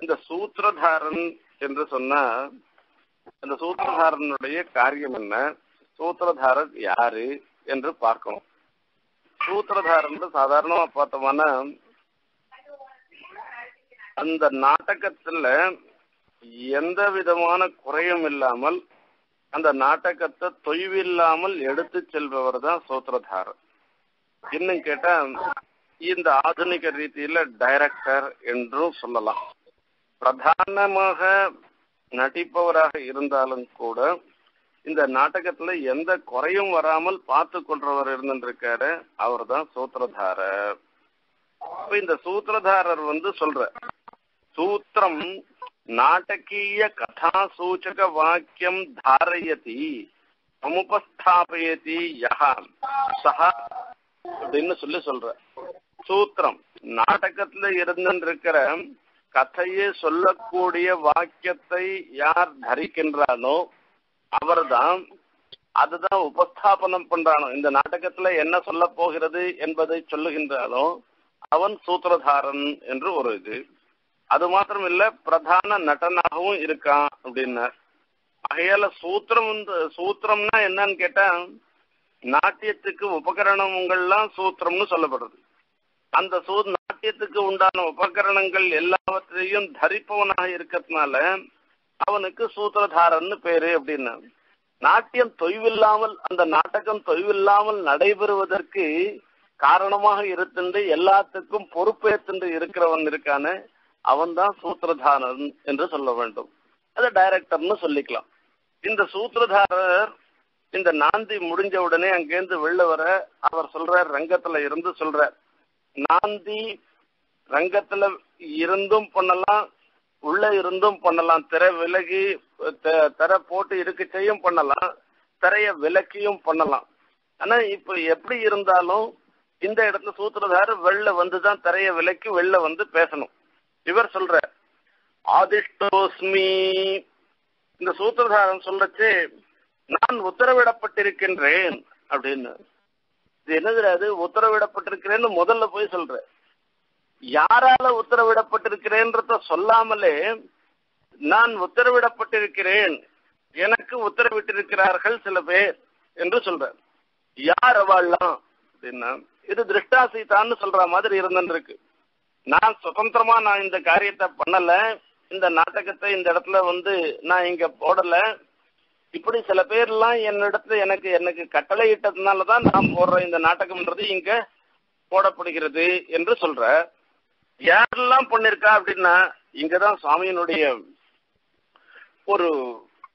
இந்த சூத்திரதாரன் என்று சொன்னா இந்த சூத்திரதாரனுடைய காரியம் என்ன, சூத்திரதாரர் யாரு என்று பார்க்கணும். சூத்திரதாரன் சாதாரணமா பார்த்தோம்னா அந்த நாடகத்துல எந்த விதமான குறையும் இல்லாமல் அந்த நாடகத்தை தொய்வில்லாமல் எடுத்து செல்பவர் தான் சூத்திரதாரர். இன்னும் கேட்டா இந்த ஆதுனிக ரீதியில டைரக்டர் என்றும் சொல்லலாம். பிரதானமாக நடிப்பவராக இருந்தாலும் கூட இந்த நாடகத்துல எந்த குறையும் வராமல் பார்த்து கொள்றவர் இருந்துருக்காரு, அவர் தான் சூத்திரதாரர். இப்ப இந்த சூத்திரதாரர் வந்து சொல்ற சூத்திரம் நாடகீய கதா சூச்சக வாக்கியம் தாரயதி சமுபஸ்தாபயதி யஹா சஹா அப்படின்னு சொல்லி சொல்ற. சூத்திரம் நாடகத்துல இருந்திருக்கிற கதையை சொல்லக்கூடிய வாக்கியத்தை யார் தரிக்கின்றானோ அவர் தான் அதுதான் உபஸ்தாபனம் பண்றானோ, இந்த நாடகத்துல என்ன சொல்ல போகிறது என்பதை சொல்லுகின்றானோ அவன் சூத்திரதாரன் என்று ஒரு இது. அது மாத்திரம் இல்ல, பிரதான நடனாகவும் இருக்கான் அப்படின்னார். ஆகையால சூத்திரம் சூத்திரம்னா என்னன்னு கேட்டா நாட்டியத்துக்கு உபகரணங்கள்லாம் சூத்திரம்னு சொல்லப்படுறது. அந்த சூ நாட்டியத்துக்கு உண்டான உபகரணங்கள் எல்லாவற்றையும் தரிப்பவனாக இருக்கிறதுனால அவனுக்கு சூத்திரதாரன்னு பேரு அப்படின்னா. நாட்டியம் தொய்வில்லாமல் அந்த நாடகம் தொய்வில்லாமல் நடைபெறுவதற்கு காரணமாக இருக்கின்ற எல்லாத்துக்கும் பொறுப்பேற்று இருக்கிறவன் இருக்கான அவன் தான் சூத்திரதாரன் என்று சொல்ல வேண்டும். அதை டைரக்டர்னு சொல்லிக்கலாம். இந்த சூத்திரதாரர் இந்த நாந்தி முடிஞ்ச உடனே அங்கேருந்து வெளில வர அவர் சொல்றார், ரங்கத்துல இருந்து சொல்றார். நாந்தி ரங்கத்துல இருந்தும் பண்ணலாம், உள்ள இருந்தும் பண்ணலாம், திரை விலகி திரை போட்டு இருக்குச்சையும் பண்ணலாம், திரைய விலக்கியும் பண்ணலாம். ஆனா இப்ப எப்படி இருந்தாலும் இந்த இடத்துல சூத்திரதாரர் வெள்ள வந்துதான் தரைய விலக்கி வெள்ள வந்து பேசணும். இவர் சொல்ற ஆதிஷ்டோஸ்மி இந்த சூத்திரதாரன் சொல்லச்சு நான் உத்தரவிடப்பட்டிருக்கின்றேன் அப்படின்னு. இது என்னது உத்தரவிடப்பட்டிருக்கிறேன்னு முதல்ல போய் சொல்ற. யாரால உத்தரவிடப்பட்டிருக்கிறேன்றத சொல்லாமலே நான் உத்தரவிடப்பட்டிருக்கிறேன், எனக்கு உத்தரவிட்டிருக்கிறார்கள் சில பேர் என்று சொல்ற. யார் வாழலாம் அப்படின்னா இது திருஷ்டாசீதான்னு சொல்ற மாதிரி இருந்திருக்கு. நான் சுதந்திரமா நான் இந்த காரியத்தை பண்ணல, இந்த நாடகத்தை இந்த இடத்துல வந்து நான் இங்க போடல, இப்படி சில பேர்லாம் என்னிடத்துல எனக்கு எனக்கு கட்டளை இட்டதுனாலதான் நான் போடுற இந்த நாடகம்ன்றது இங்க போடப்படுகிறது என்று சொல்ற. யாரெல்லாம் பண்ணிருக்கா அப்படின்னா இங்கதான் சுவாமியினுடைய ஒரு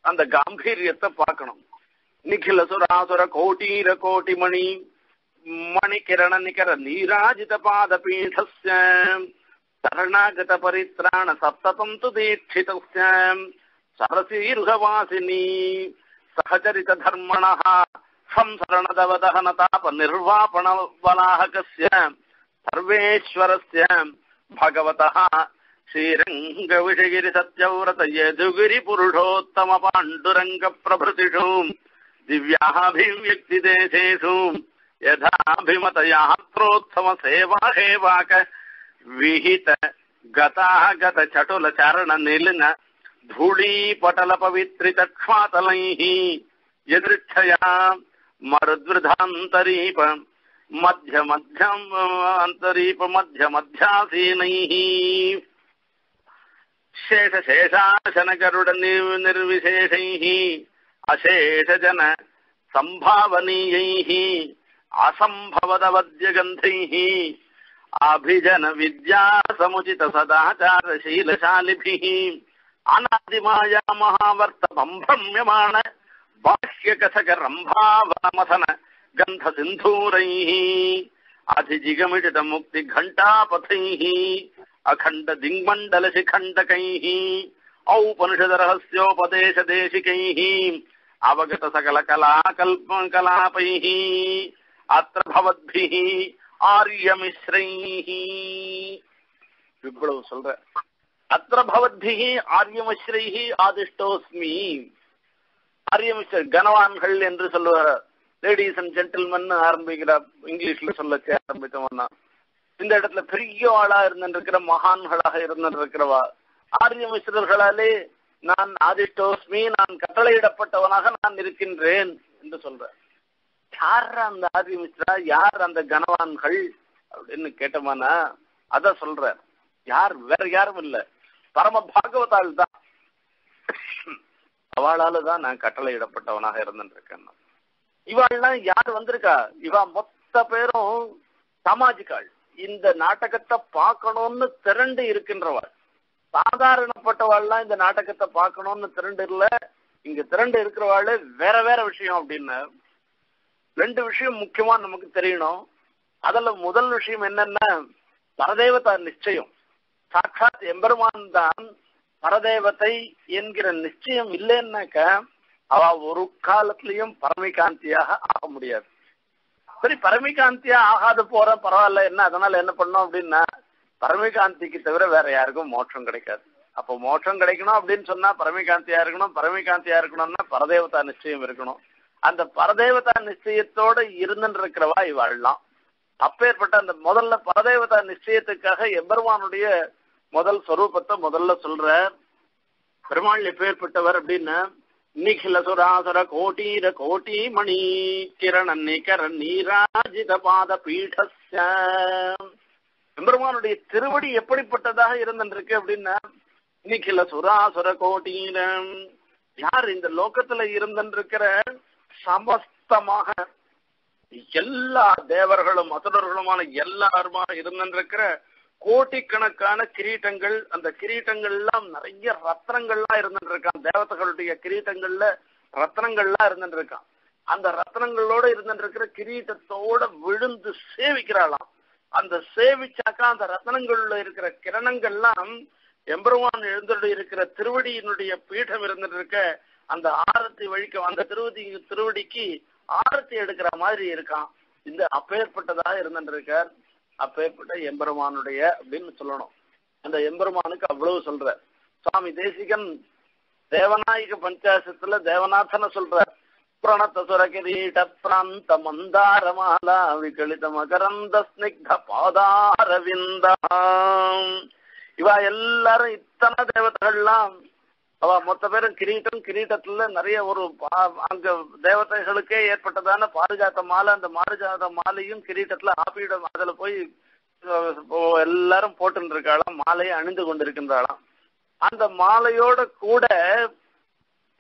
அந்த காம்பீரியத்தை பார்க்கணும். நிகில சுராசுர கோட்டீர கோட்டி மணி மணிகிரண நிகர நீராஜித பாத பீடஸ்ய சரணாகத பரித்ராண சப்தபந்து தீட்சிதஸ்ய சரசீருகவாசினி சஹஜரித தர்மணஹ சம்சரணதவதஹன தாப நிர்வாபண வலாஹகஸ்ய சர்வேஸ்வரஸ்ய பகவதஹ ஸ்ரீரங்க விஷகிரி சத்யவ்ரத யதுகிரி புருஷோத்தம பாண்டுரங்க பிரபதிஷு திவ்யாபிவ்யக்தி தேசேஷு யதாபிமதயா த்ரோத்தம சேவா ஹேவாக விஹித கதாகத சடுல சரண நிலன தூளீபடல பவித்ரித க்ஷாதலைஹி யதிருச்சயா மருத்விருதாந்தரீப மத்ய மத்யம் அந்தரீப மத்ய மத்யாசீனைஹி சேஷ சேஷாசன கருட நிர்விசேஷைஹி அசேஷஜன சம்பாவனீயைஹி அசம்பவதவத்யகந்தைஹி அபிஜன வித்யா சமுசித சதாச்சாரசீலசாலிபிஹி அநாதிமாயா மகாவர்த்த பம்பம்யமான பாஹ்யகசக ரம்பாவனமதன கந்த சிந்தூரைஹி அதிஜிகமிடித முக்தி கண்டாபதைஹி அகண்ட திங்மண்டல சிகண்டகைஹி ஔபனிஷத ரஹஸ்யோபதேச தேசிகைஹி அவகத சகல கலா கல்ப கலாபைஹி அத்ர பவத்பிஹி ஆரிய மிஸ்ரைஹி. இவ்வளவு சொல்ற. அத்ர பவத்பிஹி ஆரிய மிஸ்ரைஹி ஆதிஷ்டோஸ்மி. ஆரிய மிஸ்ரர் கனவான்கள் என்று சொல்லுவார். லேடிஸ் அண்ட் ஜென்டில்மென் ஆரம்பிக்கிறார். இங்கிலீஷ்ல சொல்ல ஆரம்பித்தோம்னா இந்த இடத்துல பெரிய ஆளா இருந்திருக்கிற மகான்களாக இருந்திருக்கிறவா ஆரிய மிஸ்ரர்களாலே நான் ஆதிஷ்டோஸ்மி நான் கட்டளையிடப்பட்டவனாக நான் இருக்கின்றேன் என்று சொல்ற. யார் அந்த ஆரிய மிஸ்ரா, யார் அந்த கனவான்கள் அப்படின்னு கேட்டோம்னா அத சொல்ற. யார் வேற யாரும் இல்ல, பரம பாகவதால் தான், அவளால தான் நான் கட்டளையிடப்பட்டவனாக இருந்திருக்கேன். இவாள்லாம் யார் வந்திருக்கா? இவா மொத்த பேரும் சமாஜிக்காள், இந்த நாடகத்தை பார்க்கணும்னு திரண்டு இருக்கின்றவாள். சாதாரணப்பட்டவாள்லாம் இந்த நாடகத்தை பார்க்கணும்னு திரண்டு இல்ல, இங்க திரண்டு இருக்கிறவாள் வேற வேற விஷயம் அப்படின்னு. ரெண்டு விஷயம் முக்கியமா நமக்கு தெரியணும். அதுல முதல் விஷயம் என்னன்னா பரதேவதா நிச்சயம். சாட்சாத் எம்பெருமான் தான் பரதேவத்தை என்கிற நிச்சயம் இல்லைன்னாக்க அவ ஒரு காலத்திலயும் பரமிகாந்தியாக ஆக முடியாது. சரி, பரமிகாந்தியா ஆகாது போற பரவாயில்ல, என்ன அதனால என்ன பண்ணோம் அப்படின்னா பரமிகாந்திக்கு தவிர வேற யாருக்கும் மோட்சம் கிடைக்காது. அப்போ மோட்சம் கிடைக்கணும் அப்படின்னு சொன்னா பரமிகாந்தியா இருக்கணும், பரமிகாந்தியா இருக்கணும்னா பரதேவதா நிச்சயம் இருக்கணும். அந்த பரதேவதா நிச்சயத்தோட இருந்துட்டு இருக்கிறவா இவாழலாம். அப்பேற்பட்ட அந்த முதல்ல பரதேவதா நிச்சயத்துக்காக எம்பெருமானுடைய முதல் ஸ்வரூபத்தை முதல்ல சொல்ற. பெருமாள் எப்பேற்பட்டவர் அப்படின்னா நிகில சுராசுர கோட்டீர கோட்டி மணி கிரண நிகர நீராஜித பாத பீடஸ்ய. எம்பெருமானுடைய திருவடி எப்படிப்பட்டதாக இருந்திருக்கு அப்படின்னா நிகில சுராசுர கோட்டீரம், யார் இந்த லோகத்துல இருந்திருக்கிற சமஸ்தமாக எல்லா தேவர்களும் அசுரர்களுமான எல்லாருமா இருந்திருக்கிற கோட்டிக்கணக்கான கிரீட்டங்கள், அந்த கிரீட்டங்கள் எல்லாம் நிறைய ரத்னங்கள்லாம் இருந்துட்டு இருக்கான். தேவதைகளுடைய கிரீட்டங்கள்ல ரத்னங்கள்லாம் இருந்துட்டு இருக்கான். அந்த ரத்னங்களோட இருந்துட்டு இருக்கிற கிரீட்டத்தோட விழுந்து சேவிக்கிறாளாம். அந்த சேவிச்சாக்கா அந்த ரத்னங்கள்ல இருக்கிற கிரணங்கள்லாம் எம்பெருமான் எழுந்துட்டு இருக்கிற திருவடியினுடைய பீடம் இருந்துட்டு இருக்க அந்த ஆரத்தி வழிக்க அந்த திருவடி திருவடிக்கு ஆரத்தி எடுக்கிற மாதிரி இருக்கான். இந்த அப்பேற்பட்டதாக இருந்திருக்கார் அப்பேற்பட்ட எம்பெருமானுடைய அப்படின்னு சொல்லணும். அந்த எம்பெருமானுக்கு அவ்வளவு சொல்ற சுவாமி தேசிகன் தேவநாயக பஞ்சாசத்துல தேவநாதனை சொல்ற. பிரணத்த சுரகிரீட பிராந்த மந்தார மாலா விகலித மகரந்த ஸ்னிக்த பாதாரவிந்தாம். இவா எல்லாரும் இத்தனை தேவதைகள்லாம் அவ மொத்த பேரும் கிரீட்டம், கிரீட்டத்துல நிறைய ஒரு அங்க தேவதைகளுக்கே ஏற்பட்டதான பாரிஜாத மாலை, அந்த பாரிஜாத மாலையும் கிரீட்டத்துல ஆபியிடம் அதுல போய் எல்லாரும் போட்டு இருக்காளாம், மாலையை அணிந்து கொண்டிருக்கின்றாளாம். அந்த மாலையோட கூட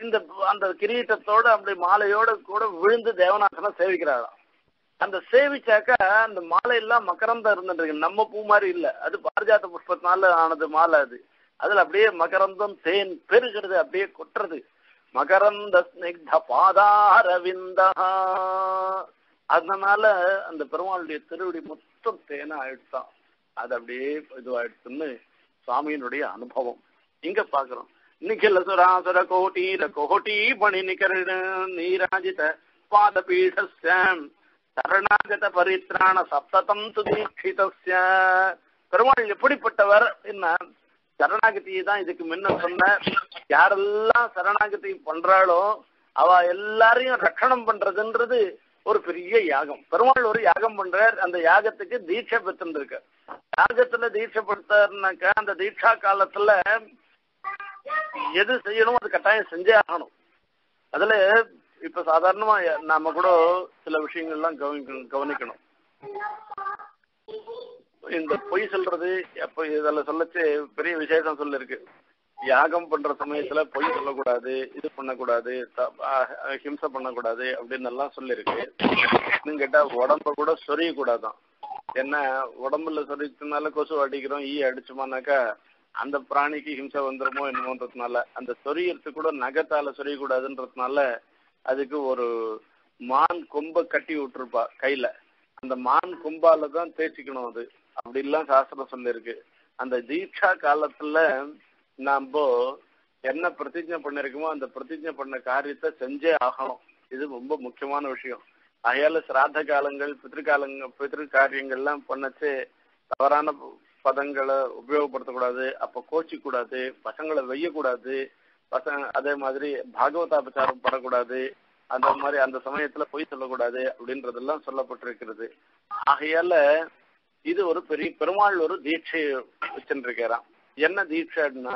இந்த அந்த கிரீட்டத்தோட அப்படி மாலையோட கூட விழுந்து தேவநாதனை சேவிக்கிறாளாம். அந்த சேவிச்சாக்க அந்த மாலையெல்லாம் மகரந்தா இருந்துருக்கு, நம்ம பூ மாதிரி இல்லை, அது பாரிஜாத புஷ்பத்தினால ஆனது மாலை. அது அதுல அப்படியே மகரந்தம் தேன் பெருகிறது, அப்படியே கொட்டுறது. மகரந்த ஸ்னிக்த பாதாரவிந்தா, அதனால அந்த பெருமாளுடைய திருவடி மொத்தம் தேனை ஆயிடுச்சான், அது அப்படியே இதுவாயிடுச்சுன்னு சுவாமியினுடைய அனுபவம் இங்க பாக்குறோம். நிகில சுராசுர கோட்டீர கோட்டி பணி நிகரிட நீராஜித பாதபீடஸ்ய சரணாகத பரித்ராண சப்ததம் சுதீட்சிதஸ்ய. பெருமாள் எப்படிப்பட்டவர் என்ன சரணாகதியை தான் இதுக்கு முன்ன சொன்ன. யாரெல்லாம் சரணாகதி பண்றாளோ அவ எல்லாரையும் ரட்சணம் பண்றதுன்றது ஒரு பெரிய யாகம். பெருமாள் ஒரு யாகம் பண்றார், அந்த யாகத்துக்கு தீட்சை பெற்றிருக்க. யாகத்துல தீட்சை பெற்றாருனாக்க அந்த தீட்சா காலத்துல எது செய்யணும் அது கட்டாயம் செஞ்சே ஆகணும். அதுல இப்ப சாதாரணமா நாம கூட சில விஷயங்கள்லாம் கவனிக்கணும். இந்த பொய் சொல்றது எப்ப இதுல சொல்லச்சு பெரிய விசேஷம் சொல்லிருக்கு. யாகம் பண்ற சமயத்துல பொய் சொல்லக்கூடாது, இது பண்ணக்கூடாது, ஹிம்சை பண்ணக்கூடாது அப்படின்னு எல்லாம் சொல்லிருக்கு. இன்னும் கேட்டா உடம்ப கூட சொரியக்கூடாதான். என்ன உடம்புல சொரிச்சதுனால கொசு அடிக்கிறோம் ஈ அடிச்சோமானாக்கா அந்த பிராணிக்கு ஹிம்சை வந்துருமோ என்னமோன்றதுனால அந்த சொரியறது கூட நகத்தால சொரியக்கூடாதுன்றதுனால அதுக்கு ஒரு மான் கொம்ப கட்டி விட்டுருப்பா கையில, அந்த மான் கொம்பால தான் தேய்ச்சிக்கணும் அது அப்படின்லாம் சாஸ்திரம் சொல்லிருக்கு. அந்த தீட்சா காலத்துல நாம என்ன பிரதிஜை பண்ணிருக்கோமோ அந்த பிரதிஜை பண்ண காரியத்தை செஞ்சே ஆகணும், இது ரொம்ப முக்கியமான விஷயம். ஆகையால சிராத்த காலங்கள் பித்திருக்காலங்கள் பித்திரு காரியங்கள்லாம் பண்ணச்சு தவறான பதங்களை உபயோகப்படுத்தக்கூடாது, அப்ப கோச்சிக்கூடாது, பசங்களை வெய்யக்கூடாது, பசங்க அதே மாதிரி பாகவதாபச்சாரம் படக்கூடாது, அந்த மாதிரி அந்த சமயத்துல பொய் சொல்லக்கூடாது அப்படின்றதெல்லாம் சொல்லப்பட்டிருக்கிறது. ஆகையால இது ஒரு பெரிய பெருமாள் ஒரு தீட்சை வச்சுருக்கிறான். என்ன தீட்சைன்னா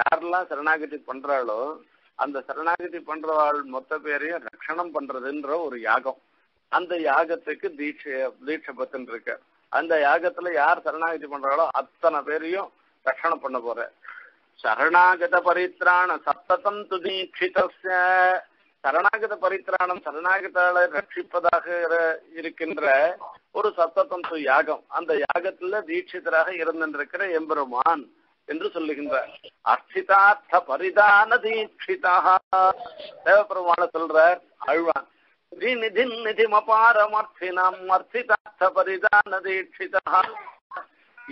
யாரெல்லாம் சரணாகதி பண்றாளோ அந்த சரணாகதி பண்றவாள் மொத்த பேரையும் ரட்சணம் பண்றதுன்ற ஒரு யாகம். அந்த யாகத்துக்கு தீட்சை தீட்சை பத்துன்னு இருக்க. அந்த யாகத்துல யார் சரணாகதி பண்றாளோ அத்தனை பேரையும் ரட்சணம் பண்ண போற. சரணாகத பரித்ராண சப்ததம் துதீட்சிதஸ்ய. சரணாகத பரித்ராணம் சரணாகதால ரட்சிப்பதாக இருக்கின்ற ஒரு சப்ததம் து யாகம், அந்த யாகத்துல தீட்சிதராக இருந்திருக்கிற எம்பெருமான் என்று சொல்லுகின்றார். அர்ச்சிதார்த்த பரிதான தீட்சிதா. தேவபெருமான சொல்றார் அழ்வான் நிதி நிதிமபாரமர்த்தினாம் அர்ச்சிதார்த்த பரிதான தீட்சிதா.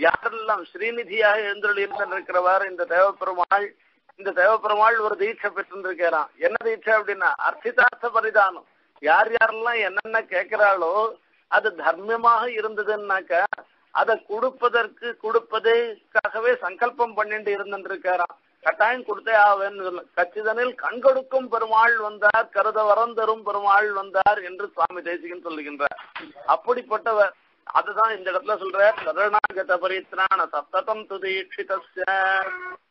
யாரெல்லாம் ஸ்ரீநிதியாக எழுந்தொழி இருந்திருக்கிறவர் இந்த தேவபெருமாள். இந்த தேவபெருமாள் ஒரு தீட்சை பெற்றிருக்கிறான். என்ன தீட்சை அப்படின்னா அர்ச்சிதார்த்த பரிதானம். யார் யாரெல்லாம் என்னென்ன கேட்கிறாளோ அது தர்மமாக இருந்ததுன்னாக்க அதை கொடுப்பதற்கு கொடுப்பதற்காகவே சங்கல்பம் பண்ணிட்டு இருந்துருக்காராம். கட்டாயம் கொடுத்தே ஆவேன்னு. கச்சிதனில் கண்கொடுக்கும் பெருமாள் வந்தார், கருத வரம் தரும் பெருமாள் வந்தார் என்று சுவாமி தேசிகன் சொல்லுகின்றார். அப்படிப்பட்டவர் அதுதான் இந்த இடத்துல சொல்ற. சரணாகத பரித்ராண சப்ததம் துதீட்சிதஸ்ய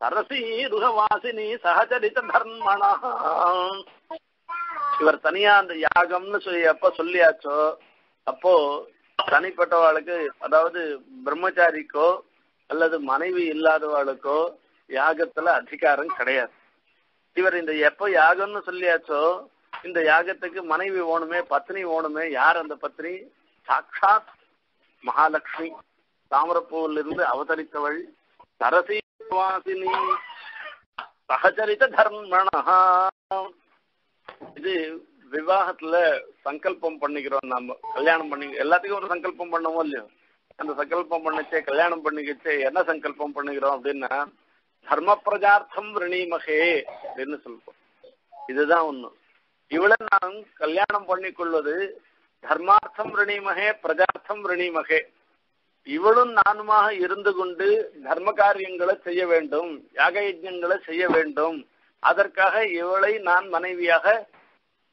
சரசி ருகவாசினி சஹசரித தர்மணா. இவர் தனியா அந்த யாகம்னு சொல்லி எப்ப சொல்லியாச்சோ அப்போ தனிப்பட்டவாளுக்கு, அதாவது பிரம்மச்சாரிக்கோ அல்லது மனைவி இல்லாதவாளுக்கோ யாகத்துல அதிகாரம் கிடையாது. இவர் இந்த எப்போ யாகம்னு சொல்லியாச்சோ இந்த யாகத்துக்கு மனைவி ஓணுமே, பத்னி ஓணுமே. யார் அந்த பத்னி? சாட்சாத் மகாலட்சுமி, தாமரப்பூவிலிருந்து அவதரித்தவள். சரசி வாசினி சகச்சரித்த தர்மணா. இது விவாகத்துல சங்கல்பம் பண்ணிக்கிறோம் நாம, கல்யாணம் பண்ணி எல்லாத்துக்கும் ஒரு சங்கல்பம் பண்ணுவோம் இல்லையோ. அந்த சங்கல்பம் பண்ணிச்சே கல்யாணம் பண்ணிக்கிச்சே என்ன சங்கல்பம் பண்ணுகிறோம் அப்படின்னா தர்ம பிரஜார்த்தம் ரிணீமகே அப்படின்னு சொல்லுவோம். இதுதான் ஒண்ணு. இவளை நாம் கல்யாணம் பண்ணிக் கொள்வது தர்மார்த்தம் ரிணிமகே பிரஜார்த்தம் ரிணிமகே. இவளும் நானுமாக இருந்து கொண்டு தர்ம காரியங்களை செய்ய வேண்டும், யாக யஜ்ஞங்களை செய்ய வேண்டும். அதற்காக இவளை நான் மனைவியாக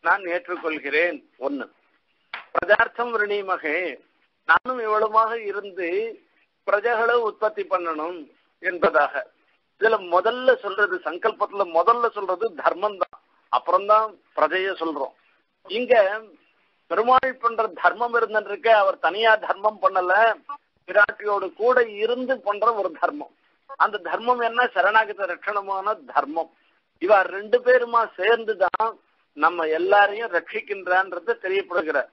நான் ஏற்றுக்கொள்கிறேன். ஒன்னு பிரஜார்த்தம் ரிணிமகே, நானும் இவளுமாக இருந்து பிரஜைகளை உற்பத்தி பண்ணணும் என்பதாக. இதுல முதல்ல சொல்றது, சங்கல்பத்துல முதல்ல சொல்றது தர்மம் தான், அப்புறம்தான் பிரஜைய சொல்றோம். இங்க பெருமாள் பண்ற தர்மம் இருந்துருக்க, அவர் தனியா தர்மம் பண்ணல, பிராட்டியோடு கூட இருந்து பண்ற ஒரு தர்மம். அந்த தர்மம் என்ன? சரணாகத ரட்சணமான தர்மம். இவ ரெண்டு பேருமா சேர்ந்துதான் நம்ம எல்லாரையும் ரட்சிக்கின்றான்றது தெரியப்படுகிறார்.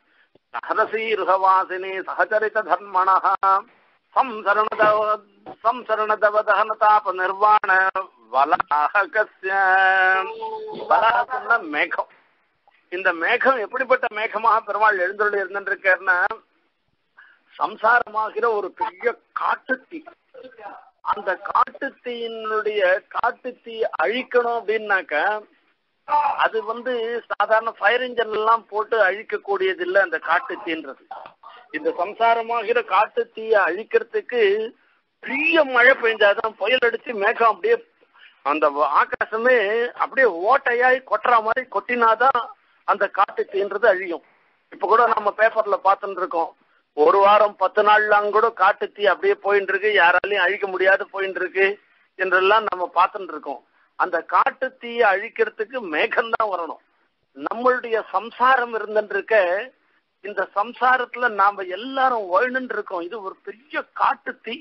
சகதசி ருகவாசினி சகச்சரித தர்மணா சம்சரணதவதனதாப நிர்வாண வலகசிய மேகம். இந்த மேகம் எப்படிப்பட்ட மேகமாக பெருமாள் எழுந்தருளி இருந்திருக்காருன்னா, சம்சாரமாகிற ஒரு பெரிய காட்டுத்தீ. அந்த காட்டுத்தீயினுடைய காட்டுத்தீ அழிக்கணும் அப்படின்னாக்க, அது வந்து சாதாரண ஃபயர் இன்ஜின் எல்லாம் போட்டு அழிக்கக்கூடியது இல்லை அந்த காட்டுத்தீன்றது. இந்த சம்சாரமாகிற காட்டுத்தீயை அழிக்கிறதுக்கு பெரிய மழை பெஞ்சாதான், புயல் அடிச்சு மேகம் அப்படியே அந்த ஆகாசமே அப்படியே ஓட்டையாய் கொட்டுற மாதிரி கொட்டினாதான் அந்த காட்டுத்தீன்றது அழியும். இப்ப கூட நம்ம பேப்பர்ல பார்த்துட்டு இருக்கோம், ஒரு வாரம் பத்து நாள்லாம் கூட காட்டுத்தீ அப்படியே போயிட்டு இருக்கு, யாராலையும் அழிக்க முடியாது போயிட்டு இருக்கு என்றெல்லாம் நம்ம பார்த்துட்டு இருக்கோம். அந்த காட்டுத்தீயை அழிக்கிறதுக்கு மேகம்தான் வரணும். நம்மளுடைய சம்சாரம் இருந்துட்டு இருக்க, இந்த சம்சாரத்துல நாம எல்லாரும் வாழ்ந்துட்டு இருக்கோம். இது ஒரு பெரிய காட்டுத்தீ.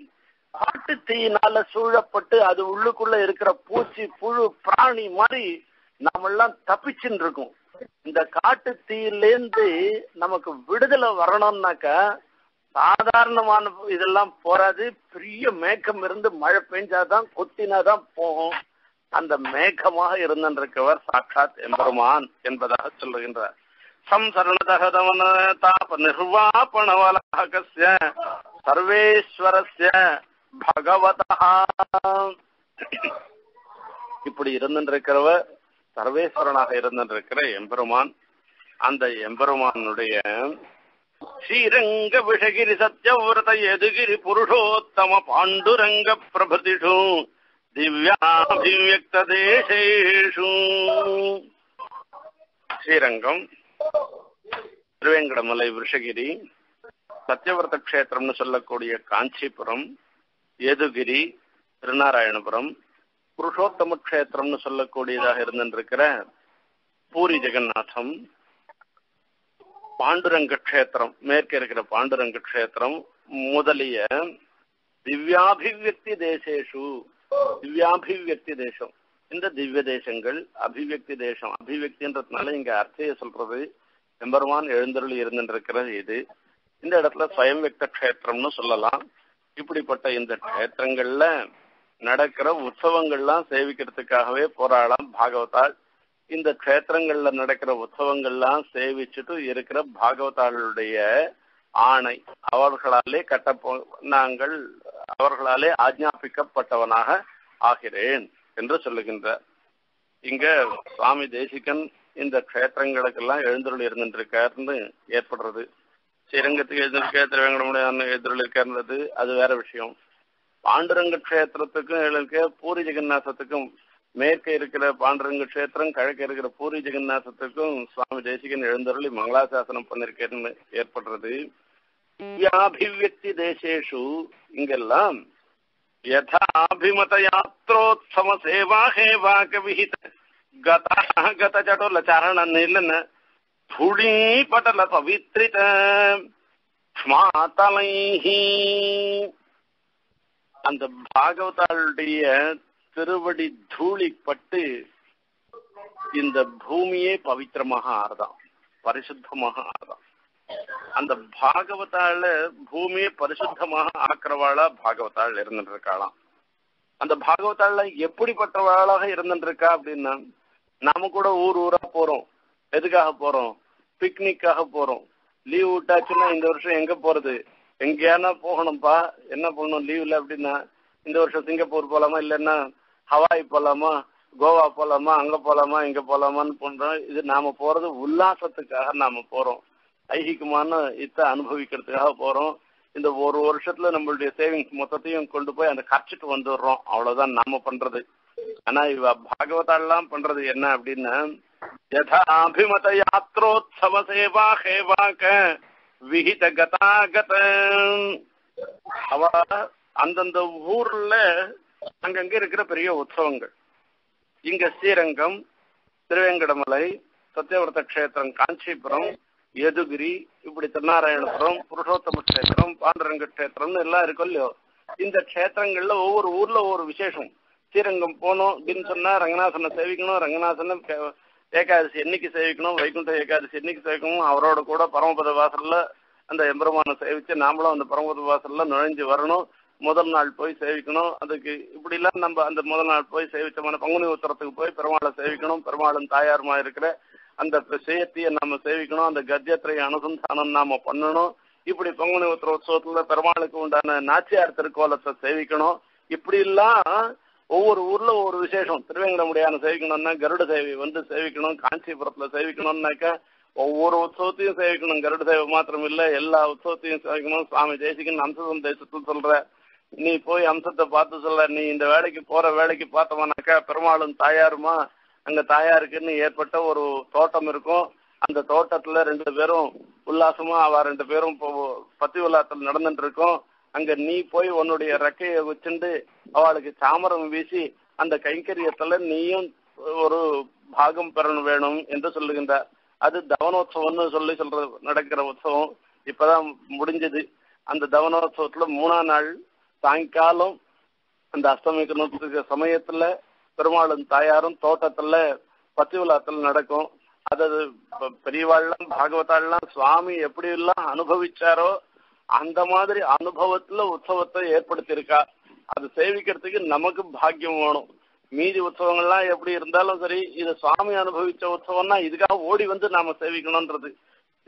காட்டுத்தீயினால சூழப்பட்டு அது உள்ளுக்குள்ள இருக்கிற பூச்சி புழு பிராணி மாதிரி நாமெல்லாம் தப்பிச்சுட்டு இருக்கோம். இந்த காட்டுத்தீயிலேந்து நமக்கு விடுதலை வரணும்னாக்கா, சாதாரணமான இதெல்லாம் போராது, பெரிய மேகம் இருந்து மழை பெஞ்சாதான் கொத்தினாதான் போகும். அந்த மேகமாக இருந்திருக்கவர் சாட்சாத் எம்பெருமான் என்பதாக சொல்லுகின்றார். சம்சரணதகதவன தாப நிர்வாபணவலகஸ்ய சர்வேஸ்வரஸ்ய பகவதா. இப்படி இருந்திருக்கிறவ சர்வேஸ்வரனாக இருந்திருக்கிற எம்பெருமான். அந்த எம்பெருமானுடைய ஸ்ரீரங்க விஷகிரி சத்யவிரத எதுகிரி புருஷோத்தம பாண்டுரங்க பிரபதிஷு திவ்யாபிவியக்த தேசேஷு. ஸ்ரீரங்கம், திருவேங்கடமலை, விஷகிரி, சத்யவிரத கஷேத்திரம்னு சொல்லக்கூடிய காஞ்சிபுரம், எதுகிரி திருநாராயணபுரம், புருஷோத்தம கஷேத்திரம்னு சொல்லக்கூடியதாக இருந்திருக்கிற பூரி ஜெகநாதம், பாண்டுரங்க கஷேத்திரம் மேற்கே இருக்கிற பாண்டுரங்க கஷேத்திரம் முதலிய திவ்யாபிவியக்தி தேசேஷு. திவ்யாபிவியக்தி தேசம், இந்த திவ்ய தேசங்கள், அபிவியக்தி தேசம், அபிவியக்தின்றதுனால இங்க அர்த்தையை சொல்றது எம்பெருமான் எழுந்தருளி இருந்திருக்கிறது. இது இந்த இடத்துல ஸ்வயம் வியக்த கஷேத்திரம்னு சொல்லலாம். இப்படிப்பட்ட இந்த கஷேத்திரங்கள்ல நடக்கிற உற்சவங்கள்லாம் சேவிக்கிறதுக்காகவே போராடலாம் பாகவதாள். இந்த கஷேத்திரங்கள்ல நடக்கிற உற்சவங்கள்லாம் சேவிச்சுட்டு இருக்கிற பாகவதாளுடைய ஆணை, அவர்களாலே கட்டப்போ நாங்கள் அவர்களாலே ஆஜ்ஞாபிக்கப்பட்டவனாக ஆகிறேன் என்று சொல்லுகின்றார். இங்க சுவாமி தேசிகன் இந்த கஷேத்திரங்களுக்கெல்லாம் எழுந்தருள் இருந்துருக்காருன்னு ஏற்படுறது. ஸ்ரீரங்கத்துக்கு எழுந்திருக்க திருவேங்கடமுடைய எழுந்தருள் இருக்காருன்றது அது வேற விஷயம். பாண்டுரங்க கஷேத்திரத்துக்கும் எழுக்க பூரி ஜெகநாதத்துக்கும், மேற்கே இருக்கிற பாண்டுரங்க கஷேத்திரம், கிழக்க இருக்கிற பூரி ஜெகநாதத்துக்கும் சுவாமி தேசிகன் எழுந்தருளி மங்களாசாசனம் பண்ணிருக்கேன்னு ஏற்படுறது. திவ்யாபிவியக்தி தேசேஷு இங்கெல்லாம் யதாபிமத யாத்ரோத்சவ சேவா ஹேவா கவிஹித கதா கத ஜடோல சரண நிலன துளி படல பவித்ரித ஸ்மாதலைஹி. அந்த பாகவதாளுடைய திருவடி தூளி பட்டு இந்த பூமியே பவித்திரமாக ஆறுதான், பரிசுத்தமாக ஆறுதான். அந்த பாகவதாள பூமியை பரிசுத்தமாக ஆக்கிறவாளா பாகவதாள் இருந்துட்டு இருக்காளாம். அந்த பாகவதாள்ல எப்படிப்பட்டவாளாக இருந்துட்டு இருக்கா அப்படின்னா, நாம கூட ஊர் ஊரா போறோம். எதுக்காக போறோம்? பிக்னிக்காக போறோம். லீவ் விட்டாச்சுன்னா இந்த வருஷம் எங்க போறது, எங்கேயானா போகணும்பா, என்ன பண்ணணும் லீவ்ல அப்படின்னா, இந்த வருஷம் சிங்கப்பூர் போகலாமா, இல்லைன்னா ஹவாய் போகலாமா, கோவா போலாமா, அங்க போலாமா, இங்க போலாமான்னு பண்றோம். இது நாம போறது உல்லாசத்துக்காக நாம போறோம், ஐஹிகமான இத்த அனுபவிக்கிறதுக்காக போறோம். இந்த ஒரு வருஷத்துல நம்மளுடைய சேவிங்ஸ் மொத்தத்தையும் கொண்டு போய் அந்த கரைச்சிட்டு வந்துடுறோம். அவ்வளவுதான் நாம பண்றது. ஆனா இவ பாகவதாலாம் பண்றது என்ன அப்படின்னா, யதாபிமத யாத்ரோத்சவ சேவா ஹேவாக விஹித கதாகத. அவ அந்தந்த ஊர்ல அங்கங்க இருக்கிற பெரிய உற்சவங்கள், இங்க ஸ்ரீரங்கம், திருவேங்கடமலை, சத்தியவரத கஷேத்திரம், காஞ்சிபுரம், யதுகிரி, இப்படி திருநாராயணபுரம், புருஷோத்தம கஷேத்திரம், பாண்டரங்க கஷேத்திரம்னு எல்லாம் இருக்கும் இல்லையோ. இந்த கஷேத்திரங்கள்ல ஒவ்வொரு ஊர்ல ஒவ்வொரு விசேஷம். ஸ்ரீரங்கம் போனோம் அப்படின்னு சொன்னா ரங்கநாதனை சேவிக்கணும், ரங்கநாதனை ஏகாதசி என்னைக்கு சேவிக்கணும், வைகுண்ட ஏகாதசி என்னைக்கு சேவிக்கணும், அவரோட கூட பரமபத வாசல்ல அந்த எம்பெருமானை சேவிச்சு நாமளும் அந்த பரமபத வாசல்ல நுழைஞ்சு வரணும், முதல் நாள் போய் சேவிக்கணும். அதுக்கு இப்படிலாம் நம்ம அந்த முதல் நாள் போய் சேவிச்சோம்னா பங்குனி உத்தரத்துக்கு போய் பெருமாளை சேவிக்கணும், பெருமாளும் தாயாருமா இருக்கிற அந்த விஷயத்தையை நம்ம சேவிக்கணும், அந்த கத்தியத்திரையை அனுசந்தானம் நாம பண்ணணும். இப்படி பங்குனி உத்தர உற்சவத்துல பெருமாளுக்கு உண்டான நாச்சியார் திருக்கோலத்தை சேவிக்கணும். இப்படி எல்லாம் ஒவ்வொரு ஊர்ல ஒவ்வொரு விசேஷம். திருவேங்கடமுடியான சேவிக்கணும்னா கருட சேவை வந்து சேவிக்கணும், காஞ்சிபுரத்துல சேவிக்கணும்னாக்கா ஒவ்வொரு உற்சவத்தையும் சேவிக்கணும். கருட சேவை மாத்திரம் இல்ல, எல்லா உற்சவத்தையும் சேவிக்கணும். சுவாமி தேசிகன் அம்சம் தேசத்துல சொல்ற, நீ போய் அம்சத்தை பார்த்து சொல்ல, நீ இந்த வேலைக்கு போற வேலைக்கு பார்த்தோம்னாக்கா பெருமாளும் தாயாருமா அங்க தாயாருக்குன்னு ஏற்பட்ட ஒரு தோட்டம் இருக்கும். அந்த தோட்டத்துல ரெண்டு பேரும் உல்லாசமா அவ ரெண்டு பேரும் பத்தி உல்லாசத்தில் நடந்துட்டு இருக்கோம். அங்க நீ போய் உன்னுடைய ரெக்கையை வச்சுண்டு அவளுக்கு சாமரம் வீசி அந்த கைங்கரியத்துல நீயும் ஒரு பாகம் பெறணும் வேணும் என்று சொல்லுகின்றார். அது தவனோத்சவம்னு சொல்லி சொல்ற நடக்கிற உற்சவம். இப்பதான் முடிஞ்சது. அந்த தவனோத்சவத்துல மூணாம் நாள் சாயங்காலம் அந்த அஸ்தமிக்கிற சமயத்துல பெருமாளும் தாயாரும் தோட்டத்துல பத்திவிழாத்துல நடக்கும். அது பெரியவாள்லாம் பாகவதாள்லாம் சுவாமி எப்படி எல்லாம் அனுபவிச்சாரோ அந்த மாதிரி அனுபவத்துல உற்சவத்தை ஏற்படுத்தி இருக்கா. அது சேவிக்கிறதுக்கு நமக்கு பாக்கியம் வேணும். மீதி உற்சவங்கள்லாம் எப்படி இருந்தாலும் சரி, இது சுவாமி அனுபவிச்ச உற்சவம்னா இதுக்காக ஓடி வந்து நாம சேவிக்கணும்ன்றது.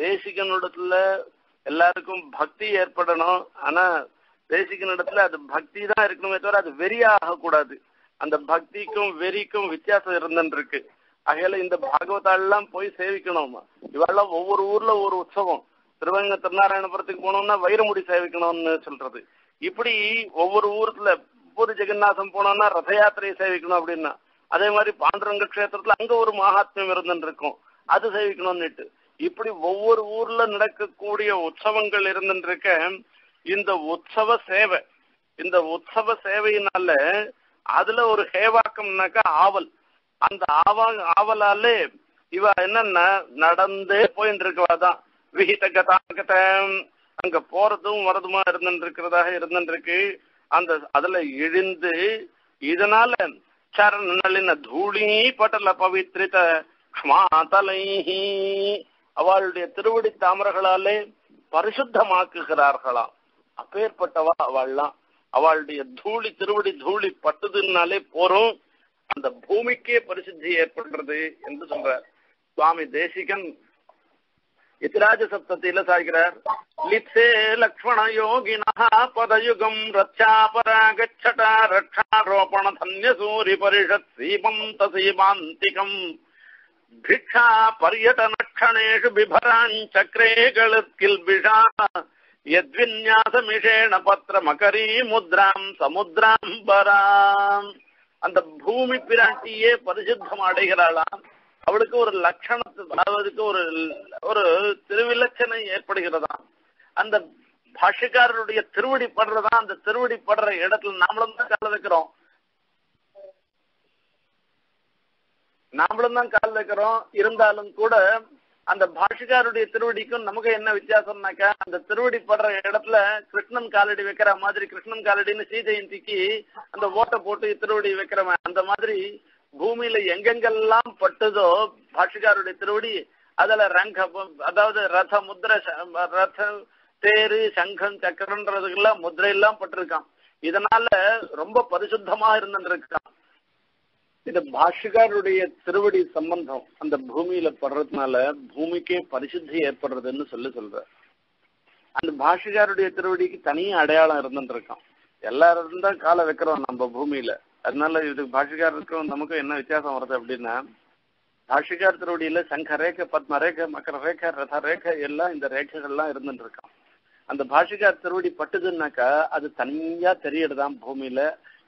தேசிகனிடத்துல எல்லாருக்கும் பக்தி ஏற்படணும். ஆனா தேசிகன் இடத்துல அது பக்தி தான் இருக்கணுமே தவிர அது வெறியாக கூடாது. அந்த பக்திக்கும் வெறிக்கும் வித்தியாசம் இருந்துட்டு இருக்கு. ஆகையில இந்த பாகவதாலாம் போய் சேவிக்கணுமா. இவெல்லாம் ஒவ்வொரு ஊர்ல ஒரு உற்சவம். திருவங்க திருநாராயணபுரத்துக்கு போனோம்னா வைரமுடி சேவிக்கணும்னு சொல்றது. இப்படி ஒவ்வொரு ஊர்ல பூரி ஜெகநாதம் போனோம்னா ரத யாத்திரையை சேவிக்கணும் அப்படின்னா, அதே மாதிரி பாண்டுரங்க கஷேத்திரத்துல அங்க ஒரு மகாத்மியம் இருந்துட்டு இருக்கும், அது சேவிக்கணும்னுட்டு. இப்படி ஒவ்வொரு ஊர்ல நடக்கக்கூடிய உற்சவங்கள் இருந்துட்டு இருக்க, இந்த உற்சவ சேவை, இந்த உற்சவ சேவையினால அதுல ஒரு ஹேவாக்கம்னாக்கா ஆவல். அந்த ஆவா ஆவலாலே இவ என்னன்னா நடந்தே போயின்னு இருக்கவாதான் விகித கதாகத. அங்க போறதும் வரதுமா இருந்துட்டு இருக்கிறதாக இருந்துட்டு இருக்கு. அந்த அதுல இழிந்து இதனால சரணலின தூளி பட்டல பவித்ரித க்ஷமாதலை அவளுடைய திருவடி தாமரங்களாலே பரிசுத்தமாக்குகிறார்களாம். அப்பேற்பட்டவா அவள்லாம். அவளுடைய தூளி திருவடி தூளி பட்டுதுன்னாலே போறோம், அந்த பூமிக்கே பரிசுத்தி ஏற்படுறது என்று சொல்றார் சுவாமி தேசிகன். இத்திராஜ சப்தத்தில சாய்கிறார். லிப்சே லக்ஷ்மண யோகினா பதயுகம் ரச்சாபராகச்சடா ரட்சாரோபண தன்ய சூரி பரிஷத் சீபம் தசீபாந்திகம் பிக்ஷா பர்யடனக்ஷணேஷு பிபரான் சக்ரே கலத்கில் பிஷா யத்வின்யாசமிஷேண பத்ர மகரி முத்ராம் சமுத்ராம்பராம். அந்த பூமி பிராட்டியே பரிசுத்தம் அடைகிறாளாம். அவளுக்கு ஒரு லட்சணத்து, அதாவதுக்கு ஒரு ஒரு திருவிலட்சணை ஏற்படுகிறதாம். அந்த பாஷக்காரருடைய திருவடி படுறதா. அந்த திருவடி படுற இடத்துல நாமளும் தான் கால் வைக்கிறோம், நாமளும் தான் கால் வைக்கிறோம் இருந்தாலும் கூட அந்த பாஷிகாருடைய திருவடிக்கும் நமக்கு என்ன வித்தியாசம்னாக்கா, அந்த திருவடி படுற இடத்துல கிருஷ்ணன் காலடி வைக்கிற மாதிரி, கிருஷ்ணன் காலடின்னு சீஜெயந்திக்கு அந்த ஓட்டை போட்டு திருவடி வைக்கிறவன், அந்த மாதிரி பூமியில எங்கெங்கெல்லாம் பட்டுதோ பாஷிகாருடைய திருவடி அதுல ரங்க, அதாவது ரத முத்ரை, ரத தேரு சங்கம் சக்கரன்றதுக்கெல்லாம் முதிரையெல்லாம் பட்டிருக்கான். இதனால ரொம்ப பரிசுத்தமா இருந்துருக்கான். இது பாஷிகாருடைய திருவடி சம்பந்தம் அந்த பூமியில படுறதுனால பூமிக்கே பரிசுத்தி ஏற்படுறதுன்னு சொல்லி சொல்ற. அந்த பாஷிகாருடைய திருவடிக்கு தனி அடையாளம் இருந்துட்டு இருக்கான். எல்லாரும் தான் காலை வைக்கிறோம் நம்ம பூமியில. அதனால இதுக்கு பாஷிகாரத்துக்கும் நமக்கும் என்ன வித்தியாசம் வருது அப்படின்னா, பாஷிகாரத்தினுடைய சங்க ரேகை, பத்ம ரேகை, மக்கர ரேகை, ரத ரேகை எல்லாம் இந்த ரேகைகள்லாம் இருந்துட்டு இருக்கான். அந்த பாஷிகார் திருவடி பட்டுதுன்னாக்கா அது தனியா தெரியறதாம் பூமியில.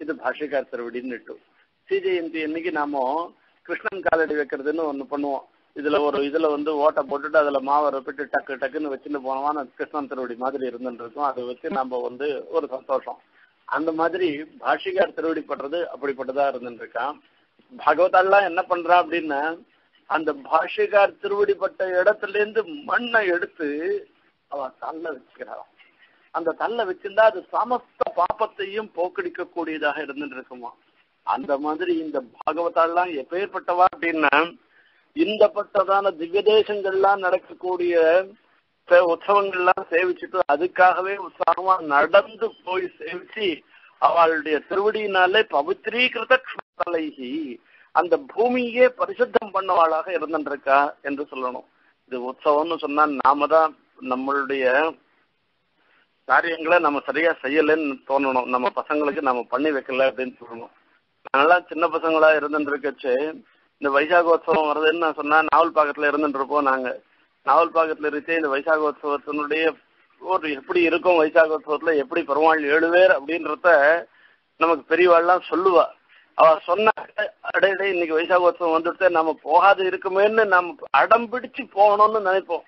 இது பாஷிகார் திருவடின்னுட்டு ஸ்ரீஜெயந்தி இன்னைக்கு நாம கிருஷ்ணன் காலடி வைக்கிறதுன்னு ஒண்ணு பண்ணுவோம். இதுல ஒரு இதுல வந்து ஓட்டை போட்டுட்டு அதுல மாவை ரப்பிட்டு டக்கு டக்குன்னு வச்சுட்டு போனோம்னா கிருஷ்ணன் திருவடி மாதிரி இருந்துட்டு இருக்கும். அதை வச்சு நம்ம வந்து ஒரு சந்தோஷம். அந்த மாதிரி பாஷிகார் திருவடி படுறது அப்படிப்பட்டதா இருந்துட்டு இருக்கான். பகவதாலாம் என்ன பண்றா அப்படின்னா, அந்த பாஷிகார் திருவடிப்பட்ட இடத்துல இருந்து மண்ணை எடுத்து அவ தள்ள வச்சுக்கிறாராம். அந்த தள்ள வச்சிருந்தா அது சமஸ்த பாப்பத்தையும் போக்கடிக்க கூடியதாக இருந்துட்டு இருக்குமா. அந்த மாதிரி இந்த பாகவதாலாம் எப்பேற்பட்டவா அப்படின்னா, இந்த பட்டதான திவ்ய தேசங்கள்லாம் நடக்கக்கூடிய உற்சவங்கள்லாம் சேவிச்சுட்டு அதுக்காகவே உற்சாகமா நடந்து போய் சேவிச்சு அவளுடைய திருவடியினாலே பவித்ரீகிருத கலைகி அந்த பூமியே பரிசுத்தம் பண்ணவாளாக இருந்துருக்கா என்று சொல்லணும். இது உற்சவம்னு சொன்னா நாம தான் நம்மளுடைய காரியங்களை நம்ம சரியா செய்யலன்னு தோணணும். நம்ம பசங்களுக்கு நம்ம பண்ணி வைக்கல அப்படின்னு சொல்லணும். நல்லா சின்ன பசங்களா இருந்துருக்கச்சு இந்த வைசாகோத்சவம் வருதுன்னு நான் சொன்னா நாவல் பாக்கத்துல இருந்துட்டு இருப்போம். நாங்க நாவல் பாக்கத்துல இருந்தே இந்த வைசாகோத்சவத்தினுடைய ஒரு எப்படி இருக்கும், வைசாகோத்சவத்துல எப்படி பெருமாள் எழுவேர் அப்படின்றத நமக்கு பெரியவாள்லாம் சொல்லுவா. அவ சொன்ன இடையிடையே இன்னைக்கு வைசாகோத்சவம் வந்துட்டு நம்ம போகாது இருக்குமேன்னு நம்ம அடம் பிடிச்சு போகணும்னு நினைப்போம்.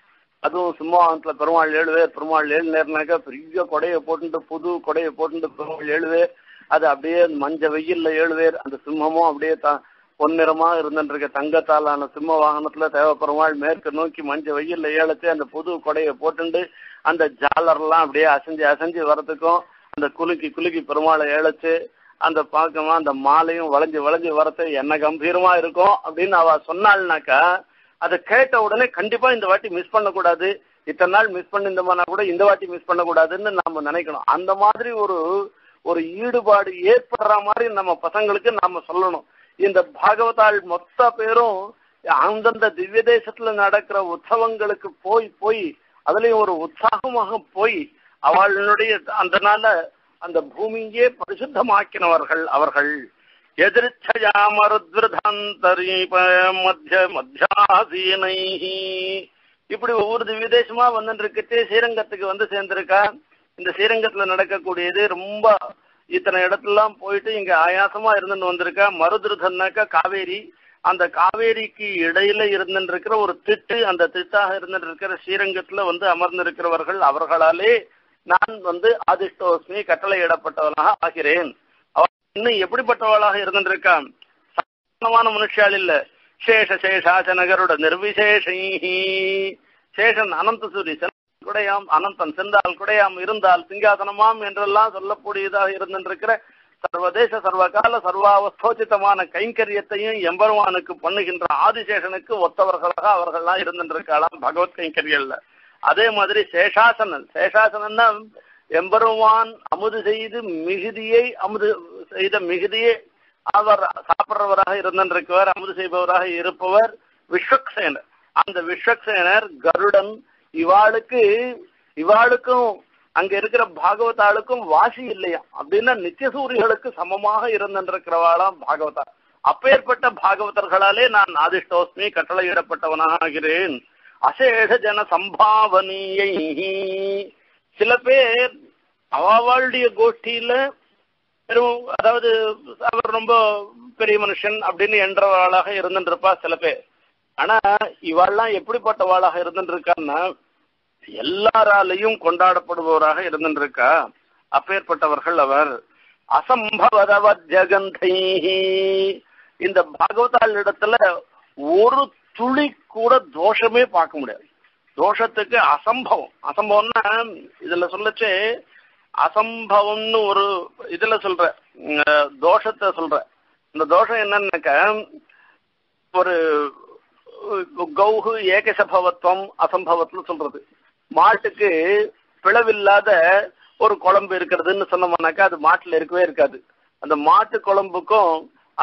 அதுவும் சிம்மாவனத்துல பெருமாள் எழுவேர், பெருமாள் ஏழு நேரம்னாக்கா பெரிய கொடையை போட்டுட்டு புது கொடையை போட்டுட்டு பெருமாள் எழுவேர். அது அப்படியே மஞ்ச வெயில்ல ஏழுவேர். அந்த சிம்மமும் அப்படியே தான் பொன்னிறமா இருந்துருக்க தங்கத்தாலான சிம்ம வாகனத்துல தேவப்பெருமாள் மேற்கு நோக்கி மஞ்ச வெயில்ல ஏழத்து அந்த புது கொடையை போட்டுண்டு அந்த ஜாலர்லாம் அப்படியே அசைஞ்சு அசைஞ்சு வரத்துக்கும் அந்த குலுக்கி குலுக்கி பெருமாளை ஏழச்சு அந்த பாக்கமா அந்த மாலையும் வளைஞ்சு வளைஞ்சு வரத்து என்ன கம்பீரமா இருக்கும் அப்படின்னு அவ சொன்னாள்னாக்கா அதை கேட்ட உடனே கண்டிப்பா இந்த வாட்டி மிஸ் பண்ணக்கூடாது, இத்தனை நாள் மிஸ் பண்ணிருந்தோம்னா கூட இந்த வாட்டி மிஸ் பண்ணக்கூடாதுன்னு நம்ம நினைக்கணும். அந்த மாதிரி ஒரு ஒரு ஈடுபாடு ஏற்படுற மாதிரி நம்ம பசங்களுக்கு நாம சொல்லணும். இந்த பாகவதால் மொத்த பேரும் அந்தந்த திவ்ய தேசத்துல நடக்கிற உற்சவங்களுக்கு போய் போய் அதுலயும் ஒரு உற்சாகமாக போய் அவளுடைய அதனால அந்த பூமியே பரிசுத்தமாக்கினவர்கள் அவர்கள். எதிர்ச்சயாமருத்விரதாந்தரீபமத்தியமத்தியாசீனை இப்படி ஒவ்வொரு திவ்ய தேசமா வந்துட்டு இருக்கே ஸ்ரீரங்கத்துக்கு வந்து சேர்ந்திருக்கா. இந்த ஸ்ரீரங்கத்துல நடக்கக்கூடியது ரொம்ப இத்தனை இடத்துலாம் போயிட்டு இங்க ஆயாசமா இருந்துட்டு வந்திருக்கா. மருதிருதன்னாக்கா காவேரி, அந்த காவேரிக்கு இடையில இருந்துட்டு இருக்கிற ஒரு திட்டு, அந்த திட்டாக இருந்துட்டு இருக்கிற ஸ்ரீரங்கத்துல வந்து அமர்ந்திருக்கிறவர்கள் அவர்களாலே நான் வந்து ஆதிஷ்டோஸ்மி கட்டளையிடப்பட்டவனாக ஆகிறேன். அவள் இன்னும் எப்படிப்பட்டவளாக இருந்துட்டு இருக்கான், சாதாரணமான மனுஷால் இல்ல. சேஷ சேஷாசனகரோட நிர்விசேஷி சேஷன் அனந்த சூரி குடையாம் அனந்தன் சென்றால் குடையாம் இருந்தால் சிங்காசனமாம் என்றெல்லாம் சொல்லக்கூடியதாக இருந்திருக்கிற சர்வதேச சர்வகால சர்வாவஸ்தோச்சிதமான கைங்கரியத்தையும் எம்பெருமானுக்கு பண்ணுகின்ற ஆதிசேஷனுக்கு ஒத்தவர்களாக அவர்கள்லாம் இருந்திருக்கலாம் பகவத் கைங்கரியல்ல. அதே மாதிரி சேஷாசனன், சேஷாசனன்னா எம்பெருமான் அமுது செய்து மிகுதியை அமுது செய்த மிகுதியை அவர் சாப்பிட்றவராக இருந்திருக்கவர், அமுது செய்பவராக இருப்பவர் விஸ்வக்சேனர். அந்த விஸ்வக்சேனர் கருடன் இவாளுக்கு இவாளுக்கும் அங்க இருக்கிற பாகவதாளுக்கும் வாசி இல்லையா அப்படின்னா நித்தியசூரிகளுக்கு சமமாக இருந்திருக்கிறவாளாம் பாகவதா. அப்பேற்பட்ட பாகவதர்களாலே நான் ஆதிஷ்டோஸ்மி கட்டளையிடப்பட்டவனாகிறேன். அசேஷ ஜன சம்பாவனியை சில பேர் அவளுடைய கோஷ்டியில பெரும், அதாவது அவர் ரொம்ப பெரிய மனுஷன் அப்படின்னு என்றவாளாக இருந்துருப்பா சில பேர். ஆனா இவாள்லாம் எப்படிப்பட்டவாளாக இருந்துட்டு இருக்கான்னா எல்லாராலையும் கொண்டாடப்படுபவராக இருந்துட்டு இருக்கா. அப்பேற்பட்டவர்கள் அவர். அசம்பவதவத் ஜகந்தை இந்த பாகவதால் இடத்துல ஒரு துளி கூட தோஷமே பார்க்க முடியாது. தோஷத்துக்கு அசம்பவம், அசம்பவம்னா இதுல சொல்லச்சு அசம்பவம்னு ஒரு இதுல சொல்ற தோஷத்தை சொல்ற. இந்த தோஷம் என்னன்னாக்க ஒரு கௌஹு ஏகசபவத்துவம் அசம்பவத்துல சொல்றது. மாட்டுக்கு பிளவில்லாத ஒரு குழம்பு இருக்கிறதுன்னு சொன்னோம்னாக்கா அது மாட்டுல இருக்கவே இருக்காது. அந்த மாட்டு குழம்புக்கும்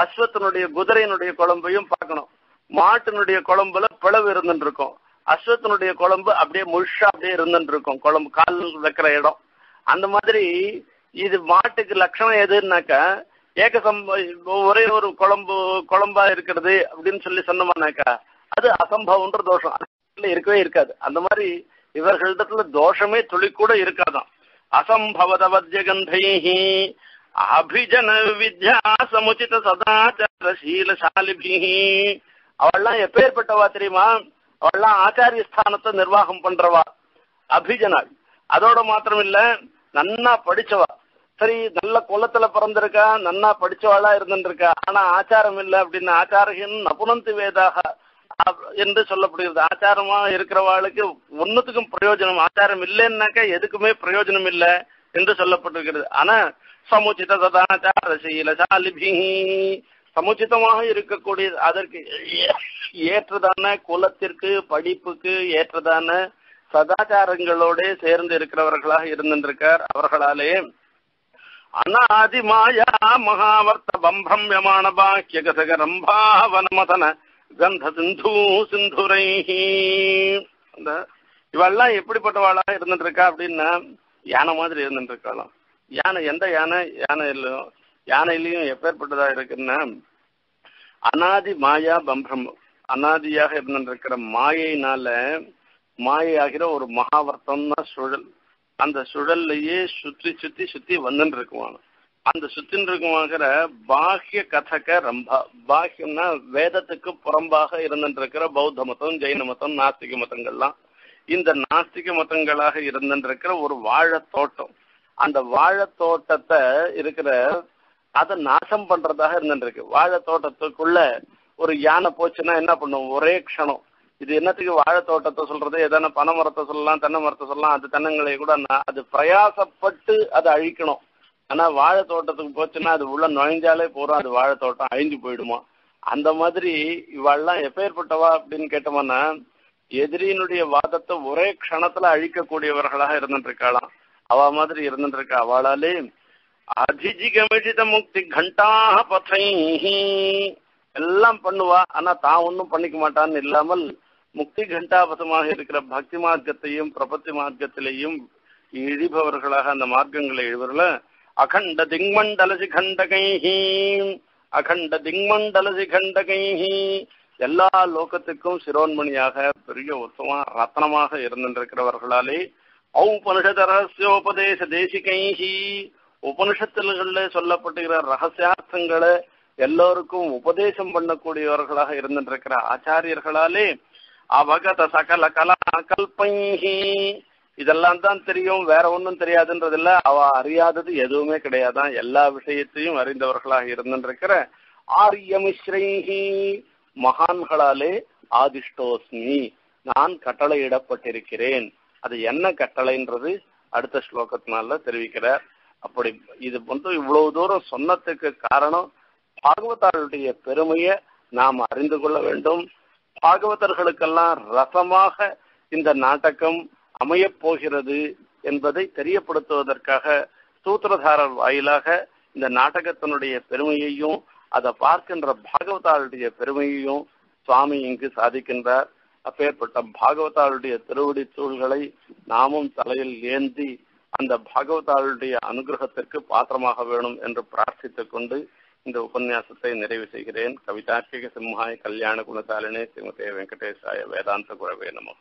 அஸ்வத்தினுடைய குதிரையினுடைய குழம்பையும் பார்க்கணும். மாட்டினுடைய குழம்புல பிளவு இருந்துட்டு இருக்கும், அஸ்வத்தினுடைய குழம்பு அப்படியே முழுஷா அப்படியே இருந்துட்டு இருக்கும் குழம்பு கால் வைக்கிற இடம். அந்த மாதிரி இது மாட்டுக்கு லட்சணம் எதுனாக்கா ஏகசம் ஒரே ஒரு குழம்பு குழம்பா இருக்கிறது அப்படின்னு சொல்லி சொன்னோம்னாக்கா அது அசம்பவம்ன்ற தோஷம் இருக்கவே இருக்காது. அந்த மாதிரி இவர்களிடத்துல தோஷமே துளி கூட இருக்காதான். அசம்பவதவத்யகந்தைஹி அபிஜன வித்யா சமுச்சித சதாச்சாரசீலசாலிபிஹி. அவள்லாம் எப்பேற்பட்டவா தெரியுமா? அவள்லாம் ஆச்சாரிய ஸ்தானத்தை நிர்வாகம் பண்றவா, அபிஜனாள். அதோட மாத்திரம் இல்ல, நன்னா படிச்சவா. சரி, நல்ல குலத்துல பிறந்திருக்கா, நன்னா படிச்சவாளா இருந்துருக்கா. ஆனா ஆச்சாரம் இல்லை அப்படின்னு ஆச்சாரகின் நபுனந்து வேதாக என்று சொல்லப்படுகிறது. ஆச்சாரமா இருக்கிறவாளுக்கு ஒன்னுத்துக்கும் பிரயோஜனம், ஆச்சாரம் இல்லைன்னாக்கா எதுக்குமே பிரயோஜனம் இல்லை என்று சொல்லப்பட்டிருக்கிறது. ஆனா சமுச்சித சதாச்சாரசீலசாலிபி, சமுச்சிதமாக இருக்கக்கூடிய, அதற்கு ஏற்றதான குலத்திற்கு படிப்புக்கு ஏற்றதான சதாச்சாரங்களோட சேர்ந்து இருக்கிறவர்களாக இருந்திருக்கார். அவர்களாலே அநாதி மாயா மகாவர்த்த பம்பிரம்யமான பாக்கிய கசகரம் பாவனமதன கந்த சிந்து சிந்துரை. அந்த இவெல்லாம் எப்படிப்பட்டவாளா இருந்துருக்கா அப்படின்னா யானை மாதிரி இருந்துருக்காளாம். யானை எந்த யானை? யானையிலும் யானையிலையும் எப்பேற்பட்டதா இருக்குன்னா அநாதி மாயா பம்பிரம், அநாதியாக இருந்துருக்கிற மாயினால மாயாகிற ஒரு மகாவர்த்தம்னா சுழல். அந்த சுழல்லையே சுற்றி சுற்றி சுற்றி வந்துட்டு இருக்குவான். அந்த சுத்தின் இருக்குமாங்கிற பாக்கிய கதக ரம்பா. பாக்கியம்னா வேதத்துக்கு புறம்பாக இருந்துட்டு இருக்கிற பௌத்த மதம், ஜெயின மதம், நாஸ்திக மதங்கள்லாம். இந்த நாஸ்திக மதங்களாக இருந்துட்டு இருக்கிற ஒரு வாழைத்தோட்டம். அந்த வாழைத்தோட்டத்தை இருக்கிற அதை நாசம் பண்றதாக இருந்துட்டு இருக்கு. வாழைத்தோட்டத்துக்குள்ள ஒரு யானை போச்சுன்னா என்ன பண்ணும்? ஒரே க்ஷணம். இது என்னத்துக்கு வாழைத்தோட்டத்தை சொல்றது? எதான பனை மரத்தை சொல்லலாம், தென்னை மரத்தை சொல்லலாம். அது தென்னங்களை கூட அது பிரயாசப்பட்டு அதை அழிக்கணும். ஆனா வாழைத்தோட்டத்துக்கு போச்சுன்னா அது உள்ள நுழைஞ்சாலே போறோம், அது வாழைத்தோட்டம் அழிஞ்சு போயிடுமா. அந்த மாதிரி இவாள்லாம் எப்பேற்பட்டவா அப்படின்னு கேட்டோம்னா எதிரியினுடைய வாதத்தை ஒரே க்ஷணத்துல அழிக்கக்கூடியவர்களாக இருந்துட்டு இருக்காளாம். அவ மாதிரி இருந்துட்டு இருக்கா. அவளாலே அதிஜிகமிஷித முக்தி கண்டாக பத்தை எல்லாம் பண்ணுவா. ஆனா தான் ஒன்னும் பண்ணிக்க மாட்டான்னு இல்லாமல் முக்தி கண்டாபதமாக இருக்கிற பக்தி மார்க்கத்தையும் பிரபத்தி மார்க்கத்திலையும் இழிபவர்களாக, அந்த மார்க்கங்களை இழிபவர்கள் அகண்ட திங்மண்டலசி கண்டகைஹி, அகண்ட திங்மண்டலசி கண்டகைஹி, எல்லா லோகத்துக்கும் சிரோன்மணியாக பெரிய உத்தம ரத்னமாக இருந்திருக்கிறவர்களாலே ஔபனிஷத ரகசியோபதேச தேசிகைஹி, உபனிஷத்துகள்ல சொல்லப்பட்டுகிற ரகசியார்த்தங்களை எல்லோருக்கும் உபதேசம் பண்ணக்கூடியவர்களாக இருந்துட்டு இருக்கிற ஆச்சாரியர்களாலே அவகத சகல கலா கல்பங்கி, இதெல்லாம் தான் தெரியும், வேற ஒன்றும் தெரியாதுன்றது இல்ல. அவ அறியாதது எதுவுமே கிடையாதான். எல்லா விஷயத்தையும் அறிந்தவர்களாக இருந்துட்டு இருக்கிற ஆரியமிஸ்ரீஹி, மகான்களாலே ஆதிஷ்டோஸ்மி, நான் கட்டளையிடப்பட்டிருக்கிறேன். அது என்ன கட்டளைன்றது அடுத்த ஸ்லோகத்தினால தெரிவிக்கிறார். அப்படி இது வந்து இவ்வளவு தூரம் சொன்னதுக்கு காரணம் பாகவதர்களுடைய பெருமையை நாம் அறிந்து கொள்ள வேண்டும். பாகவதர்களுக்கெல்லாம் ரசமாக இந்த நாடகம் அமையப் போகிறது என்பதை தெரியப்படுத்துவதற்காக சூத்திரதாரர் வாயிலாக இந்த நாடகத்தினுடைய பெருமையையும் அதை பார்க்கின்ற பாகவதாளுடைய பெருமையையும் சுவாமி இங்கு சாதிக்கின்றார். அப்பேற்பட்ட பாகவதாளுடைய திருவடி தூள்களை நாமும் தலையில் ஏந்தி அந்த பாகவதாளுடைய அனுகிரகத்திற்கு பாத்திரமாக வேணும் என்று பிரார்த்தித்துக் கொண்டு இந்த உபன்யாசத்தை நிறைவு செய்கிறேன். கவிதார்க்கிக சிம்ஹாய கல்யாண குணசாலினே ஸ்ரீமதே வெங்கடேசாய வேதாந்த குரவே நமஹ.